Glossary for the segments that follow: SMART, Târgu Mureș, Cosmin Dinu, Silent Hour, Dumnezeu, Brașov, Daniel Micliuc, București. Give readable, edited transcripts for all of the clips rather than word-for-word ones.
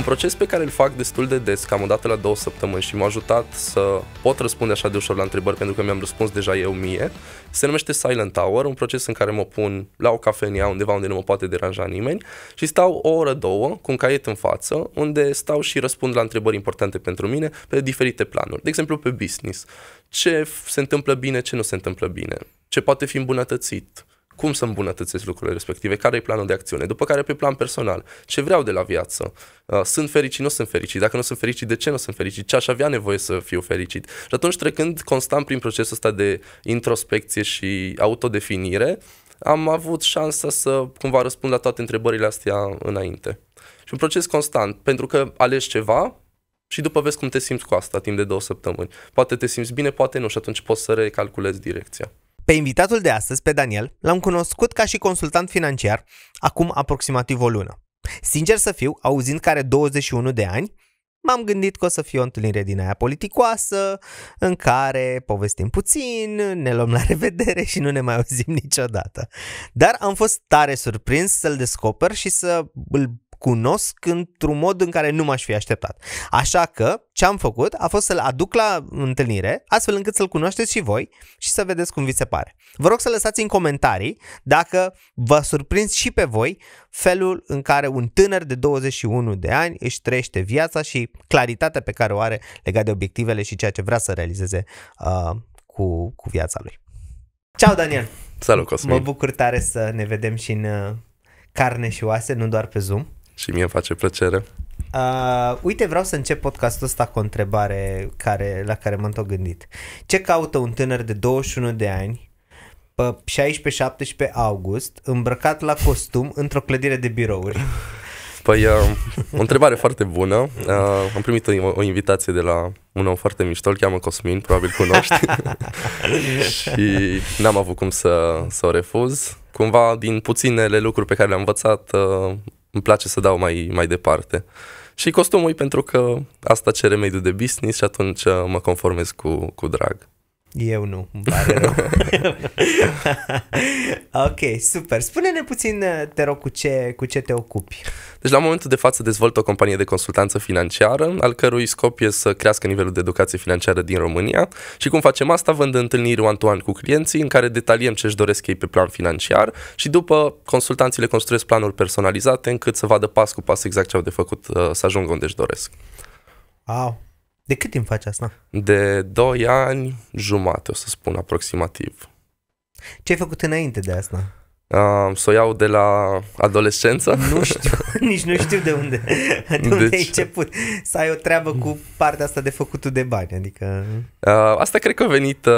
Un proces pe care îl fac destul de des, cam o dată la 2 săptămâni, și m-a ajutat să pot răspunde așa de ușor la întrebări, pentru că mi-am răspuns deja eu mie, se numește Silent Hour, un proces în care mă pun la o cafenea undeva unde nu mă poate deranja nimeni și stau o oră, două, cu un caiet în față, unde stau și răspund la întrebări importante pentru mine pe diferite planuri, de exemplu pe business. Ce se întâmplă bine, ce nu se întâmplă bine, ce poate fi îmbunătățit, cum să îmbunătățesc lucrurile respective, care e planul de acțiune, după care pe plan personal, ce vreau de la viață, sunt fericit, nu sunt fericit, dacă nu sunt fericit, de ce nu sunt fericit, ce aș avea nevoie să fiu fericit. Și atunci, trecând constant prin procesul ăsta de introspecție și autodefinire, am avut șansa să cumva răspund la toate întrebările astea înainte. Și un proces constant, pentru că alegi ceva și după vezi cum te simți cu asta timp de 2 săptămâni. Poate te simți bine, poate nu, și atunci poți să recalculezi direcția. Pe invitatul de astăzi, pe Daniel, l-am cunoscut ca și consultant financiar acum aproximativ o lună. Sincer să fiu, auzind că are 21 de ani, m-am gândit că o să fie o întâlnire din aia politicoasă, în care povestim puțin, ne luăm la revedere și nu ne mai auzim niciodată. Dar am fost tare surprins să-l descoper și să îl cunosc într-un mod în care nu m-aș fi așteptat. Așa că ce am făcut a fost să-l aduc la întâlnire, astfel încât să-l cunoașteți și voi și să vedeți cum vi se pare. Vă rog să lăsați în comentarii dacă vă surprins și pe voi felul în care un tânăr de 21 de ani își trăiește viața și claritatea pe care o are legat de obiectivele și ceea ce vrea să realizeze cu viața lui. Ceau, Daniel! Salut, Cosmin! Mă bucur tare să ne vedem și în carne și oase, nu doar pe Zoom. Și mie îmi face plăcere. Uite, vreau să încep podcastul ăsta cu o întrebare la care m-am tot gândit. Ce caută un tânăr de 21 de ani pe 16-17 august îmbrăcat la costum într-o clădire de birouri? Păi, o întrebare foarte bună. Am primit o invitație de la un om foarte mișto, îl cheamă Cosmin, probabil cunoști. Și n-am avut cum să o refuz. Cumva, din puținele lucruri pe care le-am învățat, îmi place să dau mai departe. Și costumul, pentru că asta cere mediul de business și atunci mă conformez cu drag. Eu nu, îmi pare rău. Ok, super. Spune-ne puțin, te rog, cu ce te ocupi. Deci, la momentul de față, dezvolt o companie de consultanță financiară, al cărui scop e să crească nivelul de educație financiară din România. Și cum facem asta? Vând întâlniri one-to-one cu clienții, în care detaliem ce își doresc ei pe plan financiar și după consultanții le construiesc planuri personalizate, încât să vadă pas cu pas exact ce au de făcut să ajungă unde își doresc. Wow! De cât timp faci asta? De 2 ani jumate, o să spun, aproximativ. Ce ai făcut înainte de asta? Să o iau de la adolescență? Nu știu, nici nu știu de unde ai început să ai o treabă cu partea asta de făcutul de bani, adică... Asta cred că a venit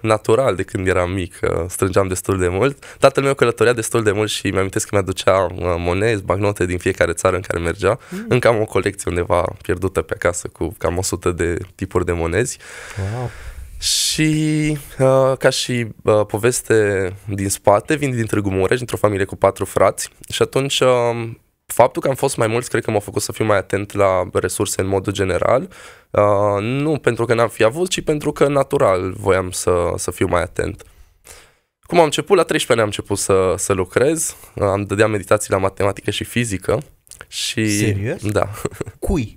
natural de când eram mic, strângeam destul de mult. Tatăl meu călătorea destul de mult și mi-am amintesc că mi-aducea monezi, bagnote din fiecare țară în care mergea. Încă am o colecție undeva pierdută pe acasă cu cam 100 de tipuri de monezi. Wow. Și ca și poveste din spate, vin din Târgu Mureș, dintr-o familie cu 4 frați și atunci faptul că am fost mai mulți cred că m-a făcut să fiu mai atent la resurse în modul general, nu pentru că n-am fi avut, ci pentru că natural voiam să fiu mai atent. Cum am început? La 13 ani am început să lucrez, am dădeam meditații la matematică și fizică. Și, serios? Da. Cui?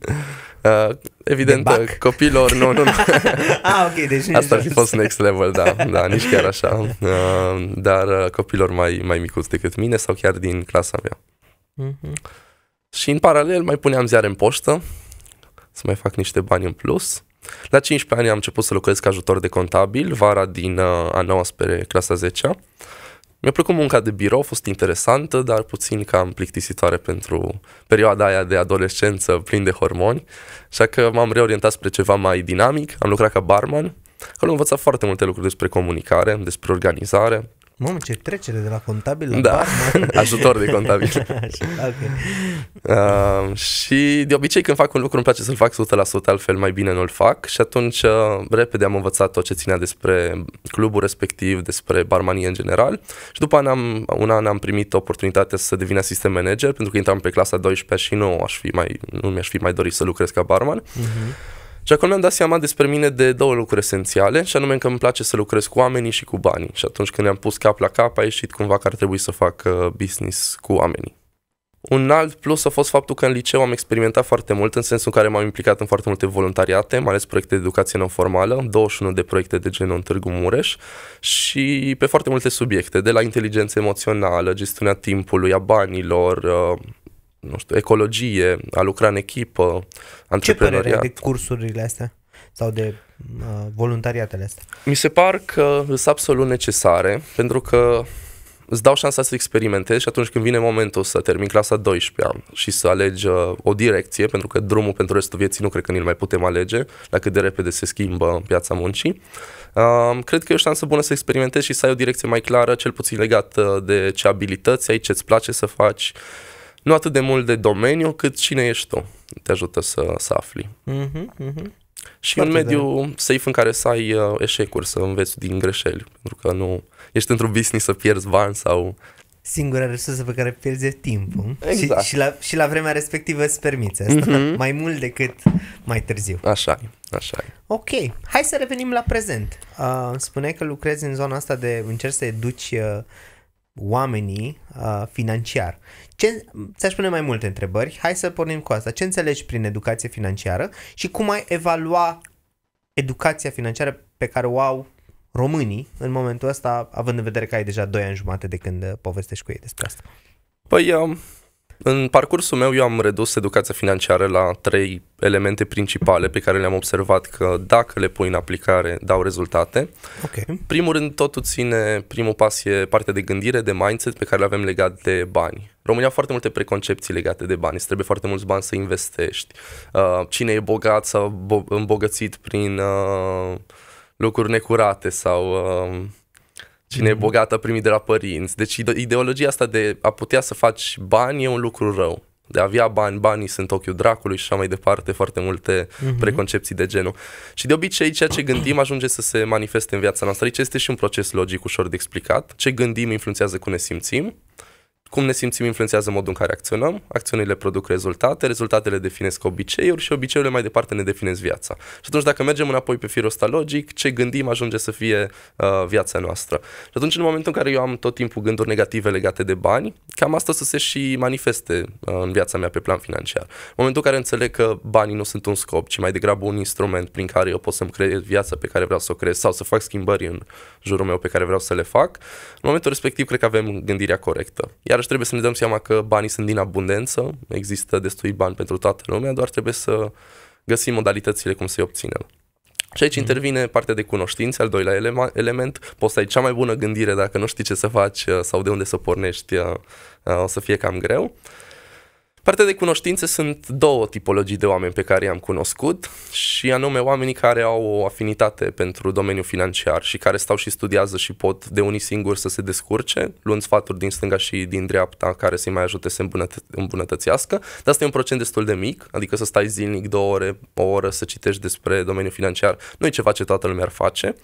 Evident, copilor, nu. Ah, ok, deci asta ar fi fost next level, da, nici chiar așa. Dar copilor mai micuți decât mine sau chiar din clasa mea. Și în paralel mai puneam ziare în poștă, să mai fac niște bani în plus. La 15 ani am început să lucrez ca ajutor de contabil, vara din a 9 spre clasa 10-a. Mi-a plăcut munca de birou, a fost interesantă, dar puțin cam plictisitoare pentru perioada aia de adolescență plin de hormoni, așa că m-am reorientat spre ceva mai dinamic, am lucrat ca barman, acolo am învățat foarte multe lucruri despre comunicare, despre organizare. Mamă, ce trecere de la contabil la barman. Ajutor de contabil. Okay. Și de obicei când fac un lucru îmi place să-l fac 100%, altfel mai bine nu-l fac. Și atunci repede am învățat tot ce ținea despre clubul respectiv, despre barmanie în general. Și după un an am primit oportunitatea să devin asistent manager, pentru că intram pe clasa 12 și nu mi-aș fi mai dorit să lucrez ca barman. Și acolo mi-am dat seama despre mine de 2 lucruri esențiale, și anume că îmi place să lucrez cu oamenii și cu banii. Și atunci când ne-am pus cap la cap, a ieșit cumva că ar trebui să fac business cu oamenii. Un alt plus a fost faptul că în liceu am experimentat foarte mult, în sensul în care m-am implicat în foarte multe voluntariate, mai ales proiecte de educație non-formală, 21 de proiecte de genul în Târgu Mureș și pe foarte multe subiecte, de la inteligență emoțională, gestiunea timpului, a banilor, nu știu, ecologie, a lucra în echipă, antreprenoriat. Ce părere de cursurile astea sau de voluntariatele astea? Mi se par că sunt absolut necesare, pentru că îți dau șansa să experimentezi și atunci când vine momentul să termin clasa 12-a și să alegi o direcție, pentru că drumul pentru restul vieții nu cred că ni-l mai putem alege, la cât de repede se schimbă piața muncii, cred că e o șansă bună să experimentezi și să ai o direcție mai clară, cel puțin legată de ce abilități ai, ce-ți place să faci, nu atât de mult de domeniu, cât cine ești tu, te ajută să afli. Și un mediu safe în care să ai eșecuri, să înveți din greșeli, pentru că nu ești într-un business să pierzi bani sau... Singura resursă pe care pierzi e timpul. Exact. Și la vremea respectivă îți permiți asta, mai mult decât mai târziu. Așa e. Ok, hai să revenim la prezent. Spuneai că lucrezi în zona asta de încerci să educi oamenii financiar. Ți-aș pune mai multe întrebări. Hai să pornim cu asta. Ce înțelegi prin educație financiară și cum ai evalua educația financiară pe care o au românii în momentul ăsta, având în vedere că ai deja 2 ani jumate de când povestești cu ei despre asta? Păi, în parcursul meu eu am redus educația financiară la 3 elemente principale pe care le-am observat că dacă le pui în aplicare dau rezultate. Okay. Primul rând, totul ține, primul pas e partea de gândire, de mindset pe care le avem legat de bani. România au foarte multe preconcepții legate de bani, îți trebuie foarte mulți bani să investești. Cine e bogat sau îmbogățit prin lucruri necurate sau... Cine e bogat a primit de la părinți. Deci ideologia asta de a putea să faci bani e un lucru rău. De a avea bani, banii sunt ochiul dracului și așa mai departe, foarte multe preconcepții de genul. Și de obicei ceea ce gândim ajunge să se manifeste în viața noastră. Aici este și un proces logic ușor de explicat. Ce gândim influențează cum ne simțim. Cum ne simțim influențează modul în care acționăm, acțiunile produc rezultate, rezultatele definesc obiceiuri și obiceiurile mai departe ne definesc viața. Și atunci dacă mergem înapoi pe firul ăsta logic, ce gândim ajunge să fie viața noastră. Și atunci în momentul în care eu am tot timpul gânduri negative legate de bani, cam asta să se și manifeste în viața mea pe plan financiar. În momentul în care înțeleg că banii nu sunt un scop, ci mai degrabă un instrument prin care eu pot să-mi creez viața pe care vreau să o creez sau să fac schimbări în jurul meu pe care vreau să le fac, în momentul respectiv cred că avem gândirea corectă. Iar trebuie să ne dăm seama că banii sunt din abundență, există destui bani pentru toată lumea, doar trebuie să găsim modalitățile cum să-i obținem. Și aici intervine partea de cunoștințe, al doilea element. Poți să ai cea mai bună gândire, dacă nu știi ce să faci sau de unde să pornești, o să fie cam greu. Partea de cunoștințe, sunt 2 tipologii de oameni pe care i-am cunoscut și anume oamenii care au o afinitate pentru domeniul financiar și care stau și studiază și pot de unii singuri să se descurce, luând sfaturi din stânga și din dreapta care să-i mai ajute să îmbunătățească, dar asta e un procent destul de mic, adică să stai zilnic 2 ore, o oră să citești despre domeniul financiar, nu e ceva ce toată lumea ar face.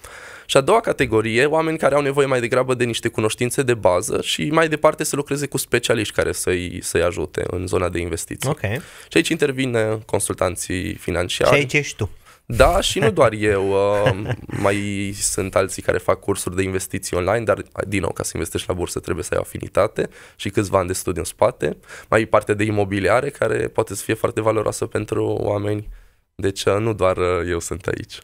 Și a doua categorie, oameni care au nevoie mai degrabă de niște cunoștințe de bază și mai departe să lucreze cu specialiști care să-i ajute în zona de investiții. Okay. Și aici intervine consultanții financiari. Și aici ești tu. Da, și nu doar eu, mai sunt alții care fac cursuri de investiții online, dar din nou, ca să investești la bursă trebuie să ai o afinitate și câțiva ani de studiu în spate. Mai e partea de imobiliare care poate să fie foarte valoroasă pentru oameni. Deci nu doar eu sunt aici.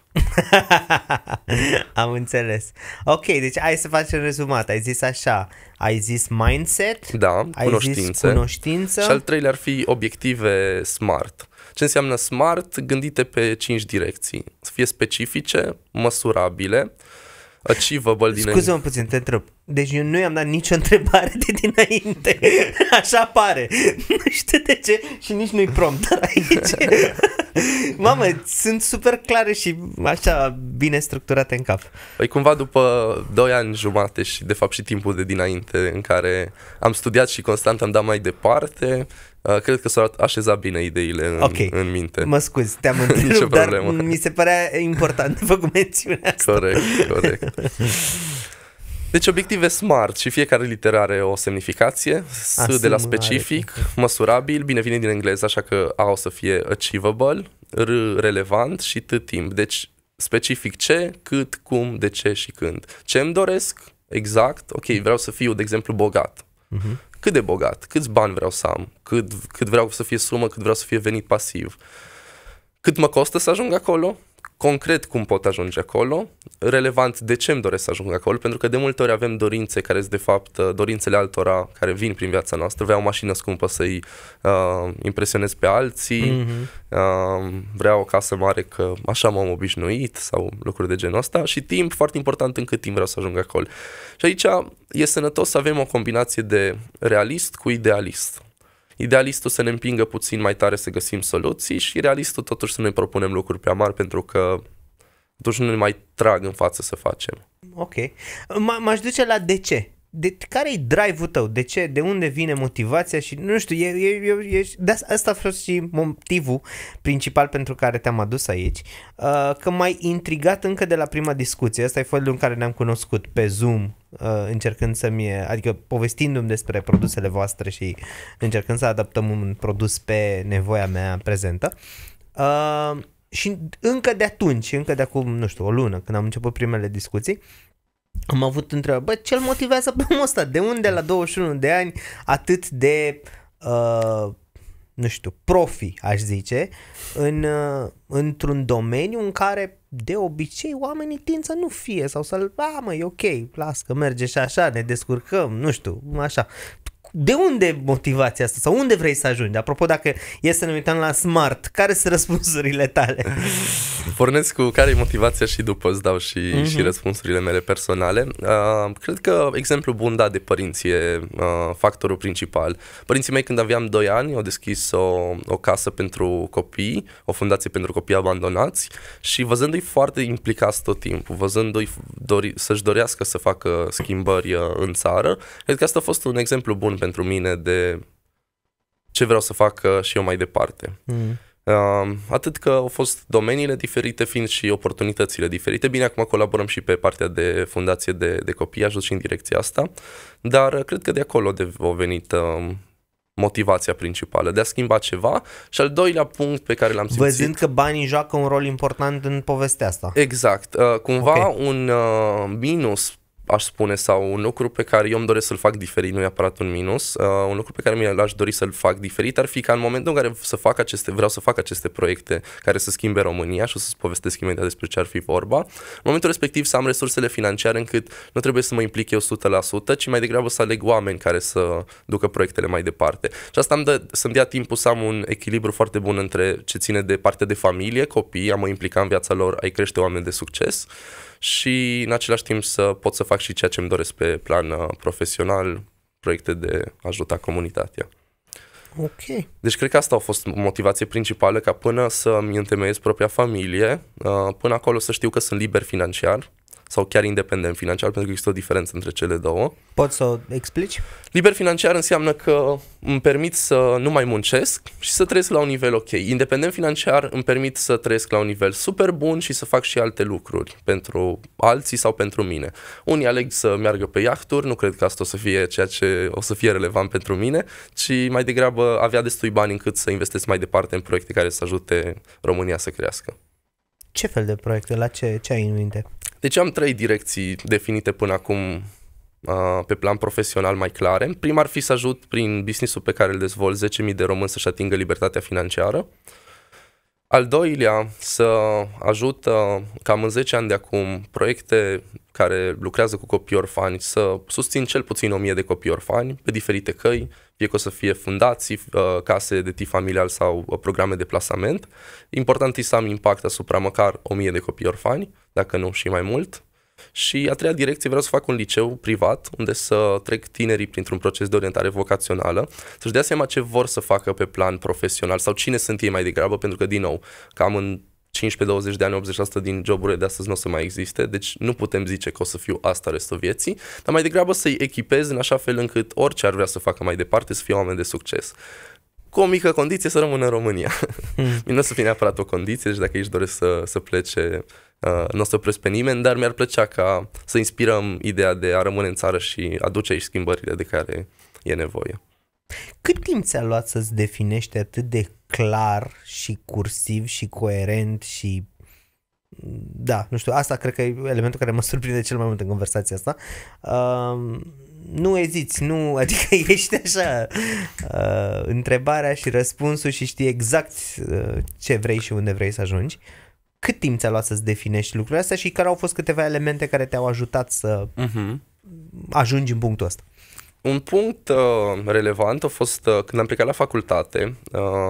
Am înțeles. Ok, deci hai să facem rezumat. Ai zis așa, ai zis mindset, da, ai cunoștințe. Zis cunoștință. Și al treilea ar fi obiective SMART. Ce înseamnă SMART? Gândite pe 5 direcții. Să fie specifice, măsurabile, achievable din... Scuze-mă puțin, te întreb. Deci eu nu i-am dat nicio întrebare de dinainte. Așa pare. Nu știu de ce și nici nu-i prompter aici. Mamă, sunt super clare și așa bine structurate în cap. Păi cumva după 2 ani jumate și de fapt și timpul de dinainte în care am studiat și constant am dat mai departe, cred că s-au așezat bine ideile în, okay, în minte. Mă scuz, te-am întrerupt, dar mi se părea important de făcut mențiunea asta. Corect. Deci obiective SMART și fiecare literă are o semnificație. S de la specific, măsurabil, bine vine din engleză, așa că A o să fie achievable, R relevant și T timp. Deci specific ce, cât, cum, de ce și când. Ce îmi doresc? Exact. Ok, vreau să fiu, de exemplu, bogat. cât de bogat, câți bani vreau să am, cât vreau să fie sumă, cât vreau să fie venit pasiv, cât mă costă să ajung acolo, concret cum pot ajunge acolo, relevant de ce îmi doresc să ajung acolo, pentru că de multe ori avem dorințe care sunt de fapt dorințele altora care vin prin viața noastră. Vreau o mașină scumpă să-i impresionez pe alții, vreau o casă mare că așa m-am obișnuit sau lucruri de genul ăsta, și timp, foarte important, în cât timp vreau să ajung acolo. Și aici e sănătos să avem o combinație de realist cu idealist. Idealistul să ne împingă puțin mai tare să găsim soluții și realistul totuși să ne propunem lucruri prea mari, pentru că totuși nu ne mai trag în față să facem. Ok. M-aș duce la de ce. Care-i drive-ul tău? De ce? De unde vine motivația? Și nu știu, asta a fost și motivul principal pentru care te-am adus aici. Că m-ai intrigat încă de la prima discuție. Asta e felul în care ne-am cunoscut pe Zoom, încercând adică povestindu-mi despre produsele voastre și încercând să adaptăm un produs pe nevoia mea prezentă. Și încă de atunci, încă de acum, nu știu, o lună, când am început primele discuții, am avut întrebarea, bă, ce-l motivează pe omul ăsta? De unde la 21 de ani atât de, nu știu, profi, aș zice, într-un domeniu în care de obicei oamenii tind să nu fie sau să-l, mă, e ok, las că merge și așa, ne descurcăm, nu știu, așa. De unde motivația asta sau unde vrei să ajungi? Apropo, dacă e să ne uităm la SMART, care sunt răspunsurile tale? Pornesc cu care e motivația și după îți dau și răspunsurile mele personale. Cred că exemplu bun dat de părinți e factorul principal. Părinții mei, când aveam 2 ani, au deschis o casă pentru copii, o fundație pentru copii abandonați, și văzându-i foarte implicați tot timpul, văzându-i să-și dorească să facă schimbări în țară, cred că asta a fost un exemplu bun pentru mine de ce vreau să fac și eu mai departe. Atât că au fost domeniile diferite, fiind și oportunitățile diferite. Bine, acum colaborăm și pe partea de fundație de copii, ajut și în direcția asta, dar cred că de acolo a venit motivația principală, de a schimba ceva. Și al doilea punct pe care l-am simțit... Văzând că banii joacă un rol important în povestea asta. Exact. Cumva un minus, aș spune, sau un lucru pe care eu îmi doresc să-l fac diferit, nu neapărat un minus, un lucru pe care mi-l-aș dori să-l fac diferit ar fi ca în momentul în care vreau să fac aceste proiecte care să schimbe România, și o să-ți povestesc imediat despre ce ar fi vorba, în momentul respectiv să am resursele financiare încât nu trebuie să mă implic eu 100%, ci mai degrabă să aleg oameni care să ducă proiectele mai departe. Și asta să-mi dea timpul să am un echilibru foarte bun între ce ține de partea de familie, copii, a mă implica în viața lor, a-i crește oameni de succes, și în același timp să pot să fac și ceea ce îmi doresc pe plan profesional, proiecte de a ajuta comunitatea. Ok. Deci cred că asta a fost motivația principală, ca până să-mi întemeiez propria familie, până acolo să știu că sunt liber financiar sau chiar independent financiar, pentru că există o diferență între cele două. Poți să o explici? Liber financiar înseamnă că îmi permit să nu mai muncesc și să trăiesc la un nivel ok. Independent financiar îmi permit să trăiesc la un nivel super bun și să fac și alte lucruri pentru alții sau pentru mine. Unii aleg să meargă pe iahturi, nu cred că asta o să fie ceea ce o să fie relevant pentru mine, ci mai degrabă avea destui bani încât să investesc mai departe în proiecte care să ajute România să crească. Ce fel de proiecte? La ce ai în minte? Deci am 3 direcții definite până acum pe plan profesional mai clare. Prima ar fi să ajut prin business-ul pe care îl dezvolt 10.000 de români să-și atingă libertatea financiară. Al doilea, să ajut cam în 10 ani de acum proiecte care lucrează cu copii orfani, să susțin cel puțin 1.000 de copii orfani pe diferite căi, fie că o să fie fundații, case de tip familial sau programe de plasament. Important e să am impact asupra măcar 1.000 de copii orfani, dacă nu și mai mult. Și a treia direcție, vreau să fac un liceu privat unde să trec tinerii printr-un proces de orientare vocațională, să-și dea seama ce vor să facă pe plan profesional sau cine sunt ei mai degrabă, pentru că, din nou, cam în 15-20 de ani, 80% din joburile de astăzi nu o să mai existe, deci nu putem zice că o să fiu asta restul vieții, dar mai degrabă să-i echipez în așa fel încât orice ar vrea să facă mai departe să fie oameni de succes. Cu o mică condiție, să rămână în România. Nu o să fie neapărat o condiție, deci dacă ești doresc să plece, nu o să opresc pe nimeni, dar mi-ar plăcea ca să inspirăm ideea de a rămâne în țară și aduce aici schimbările de care e nevoie. Cât timp ți-a luat să-ți definești atât de clar și cursiv și coerent și Da, nu știu, asta cred că e elementul care mă surprinde cel mai mult în conversația asta. Nu eziți, nu, adică ești așa, întrebarea și răspunsul, și știi exact ce vrei și unde vrei să ajungi. Cât timp ți-a luat să-ți definești lucrurile astea și care au fost câteva elemente care te-au ajutat să ajungi în punctul ăsta? Un punct relevant a fost când am plecat la facultate,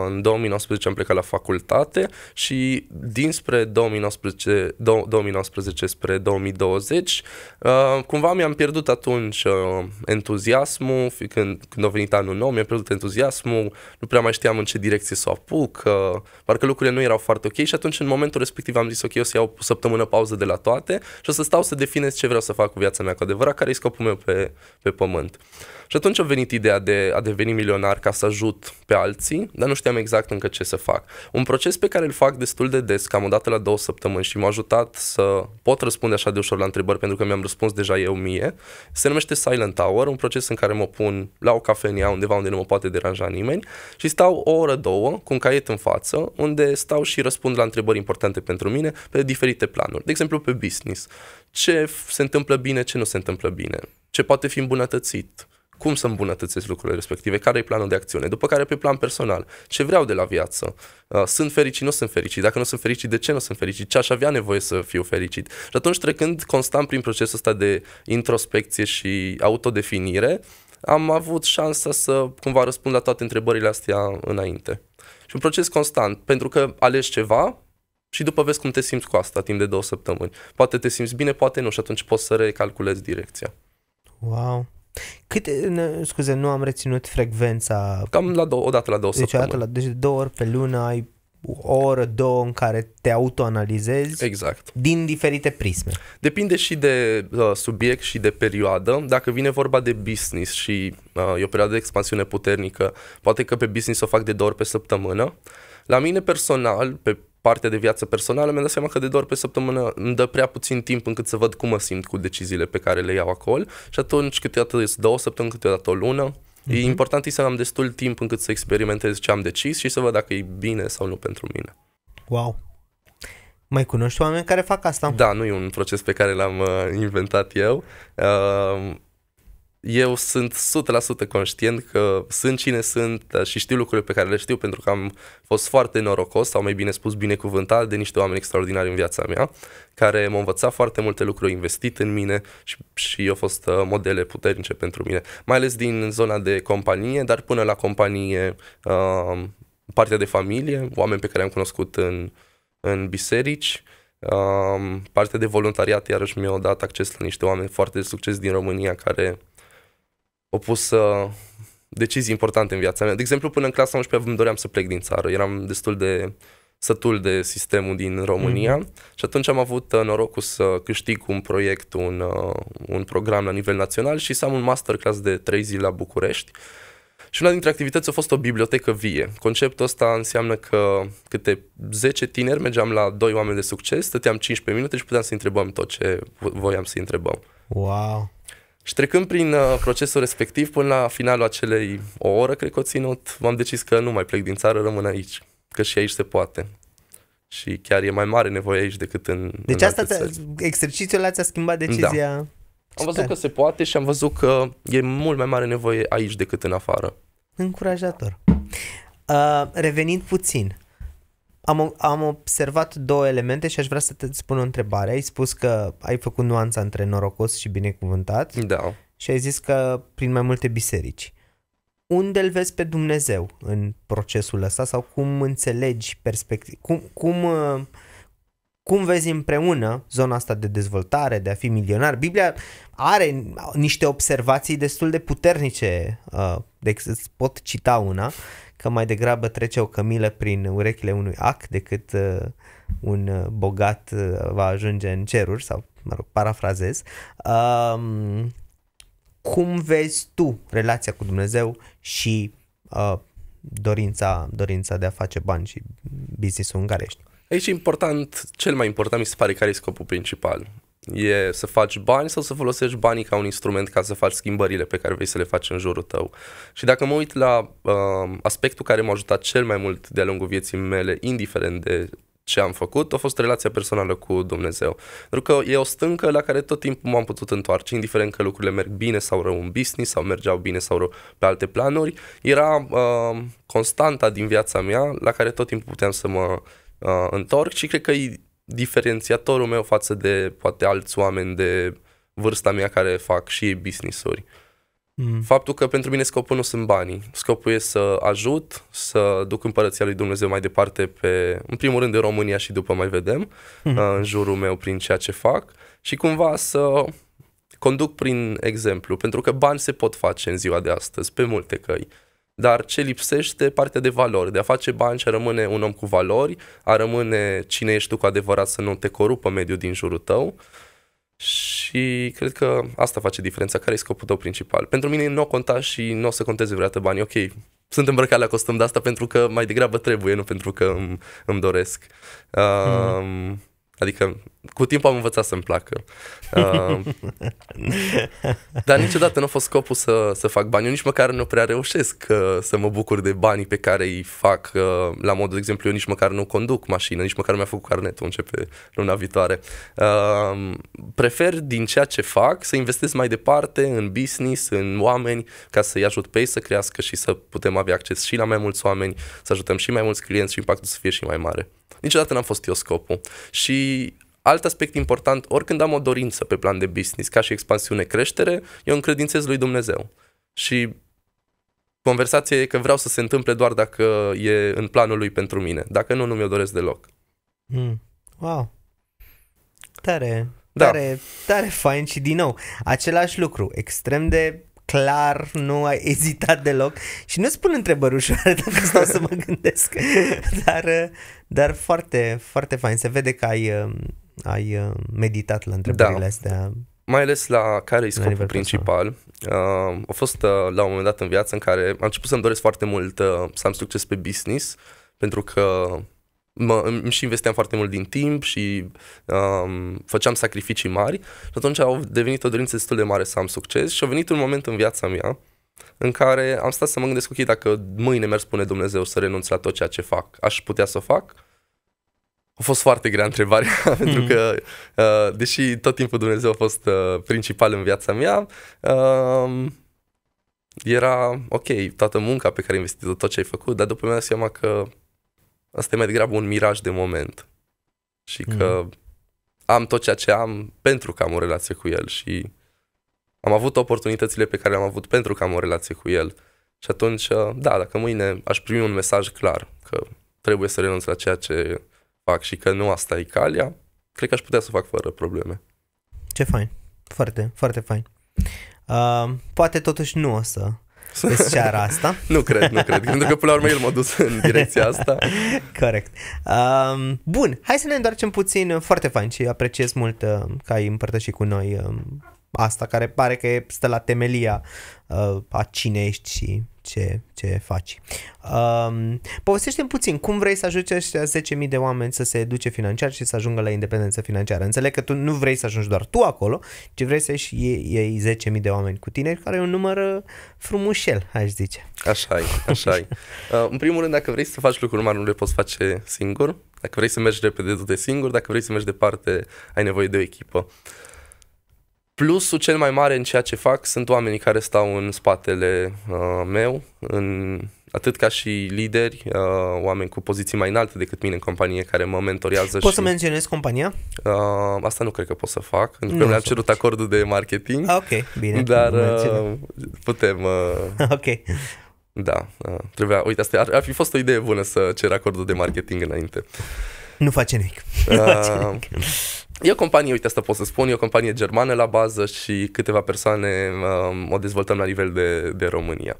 în 2019 am plecat la facultate și dinspre 2019 spre 2020 cumva mi-am pierdut atunci entuziasmul, când a venit anul nou, mi-am pierdut entuziasmul, nu prea mai știam în ce direcție să o apuc, parcă lucrurile nu erau foarte ok și atunci în momentul respectiv am zis ok, o să iau o săptămână pauză de la toate și o să stau să definez ce vreau să fac cu viața mea cu adevărat, care e scopul meu pe pământ. Și atunci a venit ideea de a deveni milionar ca să ajut pe alții, dar nu știam exact încă ce să fac. Un proces pe care îl fac destul de des, cam o dată la 2 săptămâni, și m-a ajutat să pot răspunde așa de ușor la întrebări pentru că mi-am răspuns deja eu mie, se numește Silent Hour, un proces în care mă pun la o cafenea undeva unde nu mă poate deranja nimeni și stau o oră, două, cu un caiet în față, unde stau și răspund la întrebări importante pentru mine pe diferite planuri. De exemplu, pe business. Ce se întâmplă bine, ce nu se întâmplă bine? Ce poate fi îmbunătățit? Cum să îmbunătățesc lucrurile respective? Care e planul de acțiune? După care pe plan personal, ce vreau de la viață? Sunt fericit, nu sunt fericit? Dacă nu sunt fericit, de ce nu sunt fericit? Ce aș avea nevoie să fiu fericit? Și atunci, trecând constant prin procesul ăsta de introspecție și autodefinire, am avut șansa să cumva răspund la toate întrebările astea înainte. Și un proces constant, pentru că alegi ceva și după vezi cum te simți cu asta timp de 2 săptămâni. Poate te simți bine, poate nu, și atunci poți să recalculezi direcția. Wow. Cât, scuze, nu am reținut frecvența. Cam la o dată la două săptămâni. Deci 2 ori pe lună ai o oră, 2 în care te autoanalizezi. Exact. Din diferite prisme. Depinde și de subiect și de perioadă. Dacă vine vorba de business și e o perioadă de expansiune puternică, poate că pe business o fac de 2 ori pe săptămână. La mine personal, pe partea de viață personală, mi-am dat seama că de 2 ori pe săptămână îmi dă prea puțin timp încât să văd cum mă simt cu deciziile pe care le iau acolo și atunci câteodată 2 săptămâni, câteodată o lună. E important să am destul timp încât să experimentez ce am decis și să văd dacă e bine sau nu pentru mine. Wow! Mai cunoști oameni care fac asta? Da, nu e un proces pe care l-am inventat eu. Eu sunt 100% conștient că sunt cine sunt și știu lucrurile pe care le știu pentru că am fost foarte norocos, sau mai bine spus binecuvântat, de niște oameni extraordinari în viața mea, care m-au învățat foarte multe lucruri, investit în mine și au fost modele puternice pentru mine, mai ales din zona de companie, dar până la companie, partea de familie, oameni pe care am cunoscut în biserici. Partea de voluntariat iarăși mi-a dat acces la niște oameni foarte de succes din România care au pus decizii importante în viața mea. De exemplu, până în clasa 11 îmi doream să plec din țară. Eram destul de sătul de sistemul din România și atunci am avut norocul să câștig un proiect, un program la nivel național și să am un masterclass de 3 zile la București. Și una dintre activități a fost o bibliotecă vie. Conceptul ăsta înseamnă că câte 10 tineri mergeam la 2 oameni de succes, stăteam 15 minute și puteam să întrebăm tot ce voiam să întrebăm. Wow! Și trecând prin procesul respectiv, până la finalul acelei o oră, cred că o ținut, m-am decis că nu mai plec din țară, rămân aici. Că și aici se poate. Și chiar e mai mare nevoie aici decât în Deci în asta, exercițiul ăla ți-a schimbat decizia? Da. Am văzut că se poate și am văzut că e mult mai mare nevoie aici decât în afară. Încurajator. Revenind puțin, am observat 2 elemente și aș vrea să te spun o întrebare. Ai spus că ai făcut nuanța între norocos și binecuvântat. Da. Și ai zis că prin mai multe biserici. Unde îl vezi pe Dumnezeu în procesul ăsta sau cum înțelegi perspectiva? Cum vezi împreună zona asta de dezvoltare, de a fi milionar? Biblia are niște observații destul de puternice, deci îți pot cita una, că mai degrabă trece o cămilă prin urechile unui ac decât un bogat va ajunge în ceruri, sau, mă rog, parafrazez. Cum vezi tu relația cu Dumnezeu și dorința de a face bani și business-ul în care ești? Aici e important, cel mai important mi se pare care e scopul principal. E să faci bani sau să folosești banii ca un instrument ca să faci schimbările pe care vrei să le faci în jurul tău. Și dacă mă uit la aspectul care m-a ajutat cel mai mult de-a lungul vieții mele, indiferent de ce am făcut a fost relația personală cu Dumnezeu. Pentru că e o stâncă la care tot timpul m-am putut întoarce, indiferent că lucrurile merg bine sau rău în business, sau mergeau bine sau rău pe alte planuri. Era constanta din viața mea la care tot timpul puteam să mă întorc și cred că e diferențiatorul meu față de poate alți oameni de vârsta mea care fac și ei business-uri. Faptul că pentru mine scopul nu sunt banii, scopul e să ajut, să duc împărăția lui Dumnezeu mai departe pe, în primul rând, de România și după mai vedem, în jurul meu prin ceea ce fac și cumva să conduc prin exemplu, pentru că bani se pot face în ziua de astăzi, pe multe căi, dar ce lipsește partea de valori, de a face bani și a rămâne un om cu valori, a rămâne cine ești tu cu adevărat, să nu te corupă mediul din jurul tău. Și cred că asta face diferența, care e scopul tău principal. Pentru mine nu o conta și nu o să conteze vreodată banii. Ok, sunt îmbrăcat la costum de asta pentru că mai degrabă trebuie, nu pentru că îmi doresc. Adică cu timpul am învățat să-mi placă. Dar niciodată nu a fost scopul să fac bani. Eu nici măcar nu prea reușesc să mă bucur de banii pe care îi fac la modul, de exemplu, eu nici măcar nu conduc mașină, nici măcar nu mi-a făcut carnetul, începe luna viitoare. Prefer din ceea ce fac să investesc mai departe în business, în oameni, ca să-i ajut pe ei să crească și să putem avea acces și la mai mulți oameni, să ajutăm și mai mulți clienți și impactul să fie și mai mare. Niciodată n-am fost eu scopul. Și alt aspect important, oricând am o dorință pe plan de business, ca și expansiune, creștere, eu încredințez lui Dumnezeu. Și conversația e că vreau să se întâmple doar dacă e în planul lui pentru mine. Dacă nu, nu mi-o doresc deloc. Wow! Tare, tare, tare fain și din nou, același lucru, extrem de clar, nu ai ezitat deloc și nu-ți pun întrebări ușoare dacă stau să mă gândesc, dar foarte, foarte fain, se vede că ai meditat la întrebările astea. Mai ales la care e scopul principal. A fost la un moment dat în viață în care am început să-mi doresc foarte mult să am succes pe business, pentru că îmi și investeam foarte mult din timp și făceam sacrificii mari și atunci au devenit o dorință destul de mare să am succes și a venit un moment în viața mea în care am stat să mă gândesc, ok, dacă mâine mi-ar spune Dumnezeu să renunț la tot ceea ce fac, aș putea să o fac? A fost foarte grea întrebarea, pentru că deși tot timpul Dumnezeu a fost principal în viața mea, era ok, toată munca pe care ai investit-o, tot ce ai făcut, dar după mi-am dat seama că asta e mai degrabă un miraj de moment și că am tot ceea ce am pentru că am o relație cu el și am avut oportunitățile pe care le-am avut pentru că am o relație cu el și atunci, da, dacă mâine aș primi un mesaj clar că trebuie să renunț la ceea ce fac și că nu asta e calea, cred că aș putea să fac fără probleme. Ce fain, foarte, foarte fain. Poate totuși nu o să îți ceară asta. Nu cred, pentru că până la urmă el m-a dus în direcția asta. Corect. Bun, hai să ne întoarcem puțin, foarte fain și apreciez mult că ai împărtășit cu noi asta care pare că stă la temelia a cine ești și ce faci. Povestește-mi puțin, cum vrei să ajungi aceștia 10.000 de oameni să se educe financiar și să ajungă la independență financiară? Înțeleg că tu nu vrei să ajungi doar tu acolo, ci vrei să iei 10.000 de oameni cu tine, care e un număr frumușel, aș zice. Așa-i. În primul rând, dacă vrei să faci lucruri mari, nu le poți face singur. Dacă vrei să mergi repede, du-te singur. Dacă vrei să mergi departe, ai nevoie de o echipă. Plusul cel mai mare în ceea ce fac sunt oamenii care stau în spatele meu, atât ca și lideri, oameni cu poziții mai înalte decât mine în companie care mă mentorează. Poți să menționezi compania? Asta nu cred că pot să fac, pentru că mi-am cerut acordul de marketing. Ok, bine. Dar putem... Ok. Da, trebuia... Uite, asta ar fi fost o idee bună să cer acordul de marketing înainte. Nu face nimic. E o companie, uite asta pot să spun, e o companie germană la bază și câteva persoane o dezvoltăm la nivel de România.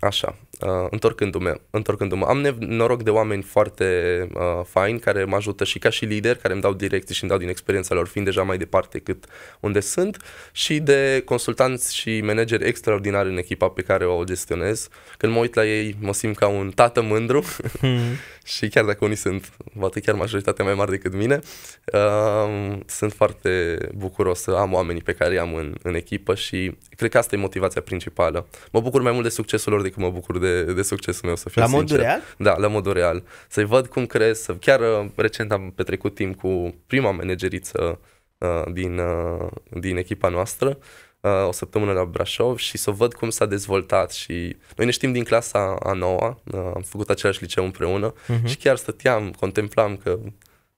Așa, întorcându-mă, am noroc de oameni foarte faini care mă ajută și ca și lider, care îmi dau direcții și îmi dau din experiența lor, fiind deja mai departe cât unde sunt, și de consultanți și manageri extraordinari în echipa pe care o gestionez. Când mă uit la ei, mă simt ca un tată mândru și chiar dacă unii sunt, poate chiar majoritatea mai mari decât mine, sunt foarte bucuros să am oamenii pe care i-am în echipă și Cred că asta e motivația principală. Mă bucur mai mult de succesul lor decât mă bucur de succesul meu, să fiu sincer. La modul real? Da, la modul real. Să-i văd cum cresc. Chiar recent am petrecut timp cu prima manageriță din echipa noastră, o săptămână la Brașov, și să văd cum s-a dezvoltat. Și noi ne știm din clasa a 9-a, am făcut același liceu împreună, și chiar stăteam, contemplam că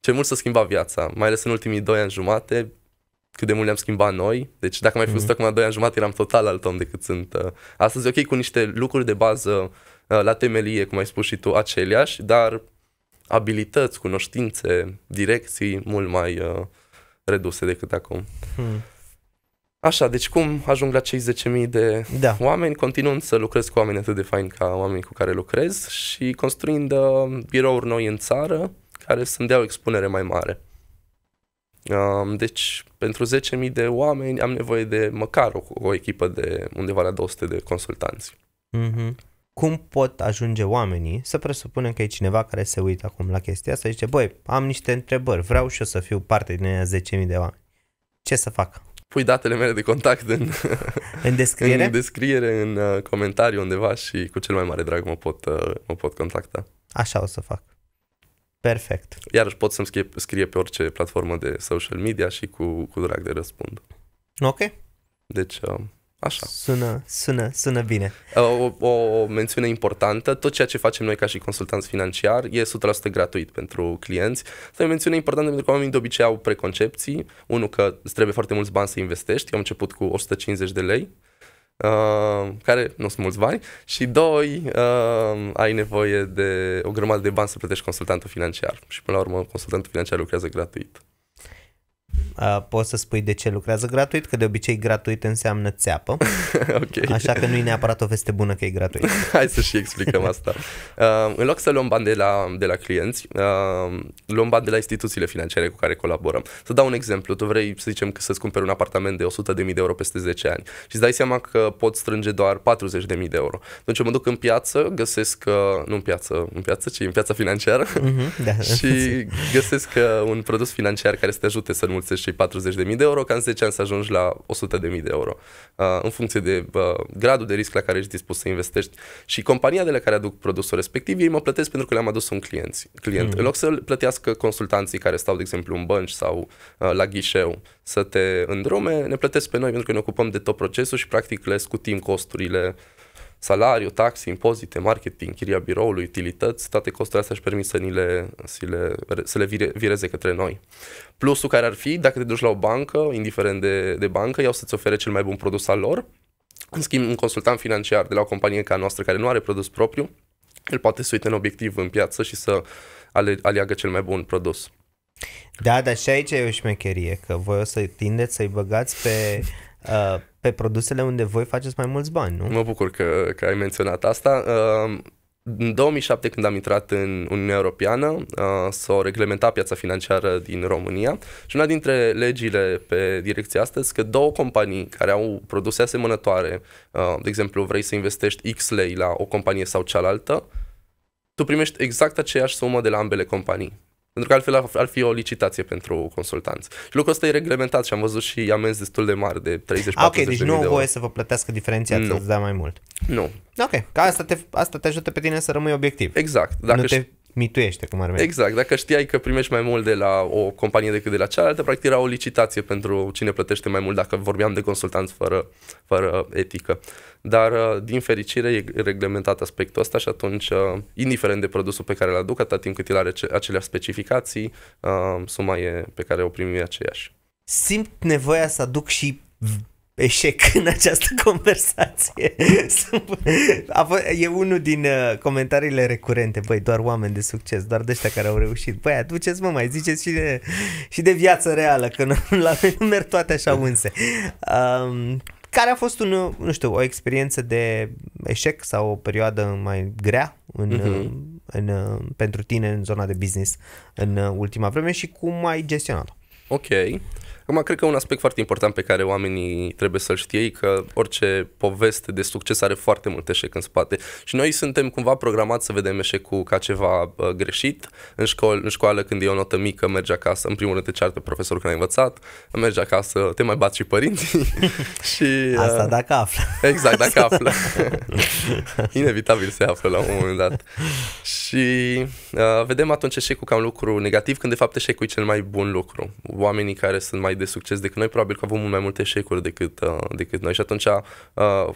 ce mult s-a schimbat viața, mai ales în ultimii 2 ani jumate, cât de mult le-am schimbat noi. Deci dacă mai fi fost acum 2 ani jumate, eram total alt om decât sunt astăzi. Ok, cu niște lucruri de bază la temelie, cum ai spus și tu, aceleași, dar abilități, cunoștințe, direcții mult mai reduse decât acum. Așa, deci cum ajung la cei 10.000 de oameni? Continuând să lucrez cu oameni atât de faini ca oamenii cu care lucrez și construind birouri noi în țară care să-mi dea o expunere mai mare. Deci, pentru 10.000 de oameni am nevoie de măcar o echipă de undeva la 200 de consultanți. Cum pot ajunge oamenii, să presupunem că e cineva care se uită acum la chestia asta și zice, băi, am niște întrebări, vreau și eu să fiu parte din aia 10.000 de oameni. Ce să fac? Pui datele mele de contact în descriere, în comentariu undeva și cu cel mai mare drag mă pot contacta. Așa o să fac. Perfect. Iarăși pot să-mi scrie pe orice platformă de social media și cu drag de răspund. Ok. Deci, așa. Sună bine. O mențiune importantă, tot ceea ce facem noi ca și consultanți financiari e 100% gratuit pentru clienți. Asta e o mențiune importantă pentru că oamenii de obicei au preconcepții. Unul, că îți trebuie foarte mulți bani să investești. Eu am început cu 150 de lei. Care nu sunt mulți bani, și 2, ai nevoie de o grămadă de bani să plătești consultantul financiar și până la urmă consultantul financiar lucrează gratuit. Poți să spui de ce lucrează gratuit? Că de obicei gratuit înseamnă țeapă. Okay. Așa că nu e neapărat o veste bună că e gratuit. Hai să și explicăm asta. În loc să luăm bani de la clienți, luăm bani de la instituțiile financiare cu care colaborăm. Să dau un exemplu. Tu vrei, să zicem, că să-ți cumperi un apartament de 100.000 de euro peste 10 ani și îți dai seama că poți strânge doar 40.000 de euro. Atunci mă duc în piață, găsesc, nu în piața financiară, și găsesc un produs financiar care să te ajute să înmulțești și 40.000 de euro, ca în 10 ani să ajungi la 100.000 de euro. În funcție de gradul de risc la care ești dispus să investești. Și compania de la care aduc produsul respectiv, ei mă plătesc pentru că le-am adus un client. În loc să-l plătească consultanții care stau, de exemplu, în bănci sau la ghișeu să te îndrume, ne plătesc pe noi pentru că ne ocupăm de tot procesul și practic le scutim costurile, salariu, taxe, impozite, marketing, chiria biroului, utilități, toate costurile astea își permit să le vireze către noi. Plusul care ar fi, dacă te duci la o bancă, indiferent de bancă, ei o să-ți ofere cel mai bun produs al lor. În schimb, un consultant financiar de la o companie ca noastră care nu are produs propriu, el poate să uite în obiectiv în piață și să aleagă cel mai bun produs. Da, dar și aici e o șmecherie, că voi o să tindeți să-i băgați pe produsele unde voi faceți mai mulți bani, nu? Mă bucur că ai menționat asta. În 2007, când am intrat în Uniunea Europeană, s-o reglementa piața financiară din România și una dintre legile pe direcția asta este că două companii care au produse asemănătoare, de exemplu vrei să investești X lei la o companie sau cealaltă, tu primești exact aceeași sumă de la ambele companii. Pentru că altfel ar fi o licitație pentru consultanți. Și lucrul ăsta e reglementat și am văzut și amenzi destul de mari de 30-40 de deci nu au voie să vă plătească diferențiația, să-ți dea mai mult. Nu. Ok, că asta te ajută pe tine să rămâi obiectiv. Exact. Dacă nu te mituiește, cum ar merge. Exact, dacă știai că primești mai mult de la o companie decât de la cealaltă, practic era o licitație pentru cine plătește mai mult, dacă vorbeam de consultanți fără etică. Dar din fericire e reglementat aspectul ăsta și atunci, indiferent de produsul pe care îl aduc, atât timp cât el are aceleași specificații, suma e pe care o primim e aceeași. Simt nevoia să aduc și eșec în această conversație. E unul din comentariile recurente. Băi, doar oameni de succes, doar de ăștia care au reușit. Băi, aduceți, mă, mai ziceți și de viață reală, că la noi nu merg toate așa unse. Care a fost, nu știu, o experiență de eșec sau o perioadă mai grea pentru tine în zona de business în ultima vreme și cum ai gestionat-o? Ok. Acum, cred că un aspect foarte important pe care oamenii trebuie să-l știe e că orice poveste de succes are foarte mult eșec în spate și noi suntem cumva programați să vedem eșecul ca ceva greșit. În școală, când e o notă mică, mergi acasă, în primul rând te ceartă profesorul că n-ai învățat, mergi acasă, te mai bați și părinții. Și, asta dacă află. Exact, dacă află. Inevitabil se află la un moment dat. Și vedem atunci eșecul ca un lucru negativ, când de fapt eșecul e cel mai bun lucru. Oamenii care sunt mai de succes decât noi, probabil că avem mult mai multe eșecuri decât noi. Și atunci,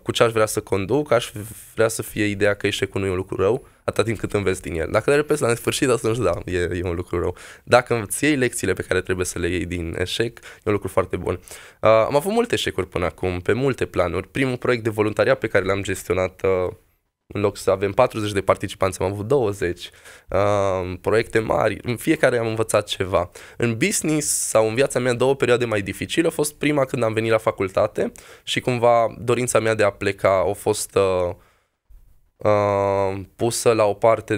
cu ce aș vrea să conduc, aș vrea să fie ideea că eșecul nu e un lucru rău, atât timp cât înveți din el. Dacă le repezi la nesfârșit, atunci da, e un lucru rău. Dacă îți iei lecțiile pe care trebuie să le iei din eșec, e un lucru foarte bun. Am avut multe eșecuri până acum, pe multe planuri. Primul proiect de voluntariat pe care l-am gestionat, în loc să avem 40 de participanți, am avut 20, proiecte mari, în fiecare am învățat ceva. În business sau în viața mea, două perioade mai dificile, a fost prima când am venit la facultate și cumva dorința mea de a pleca a fost pusă la o parte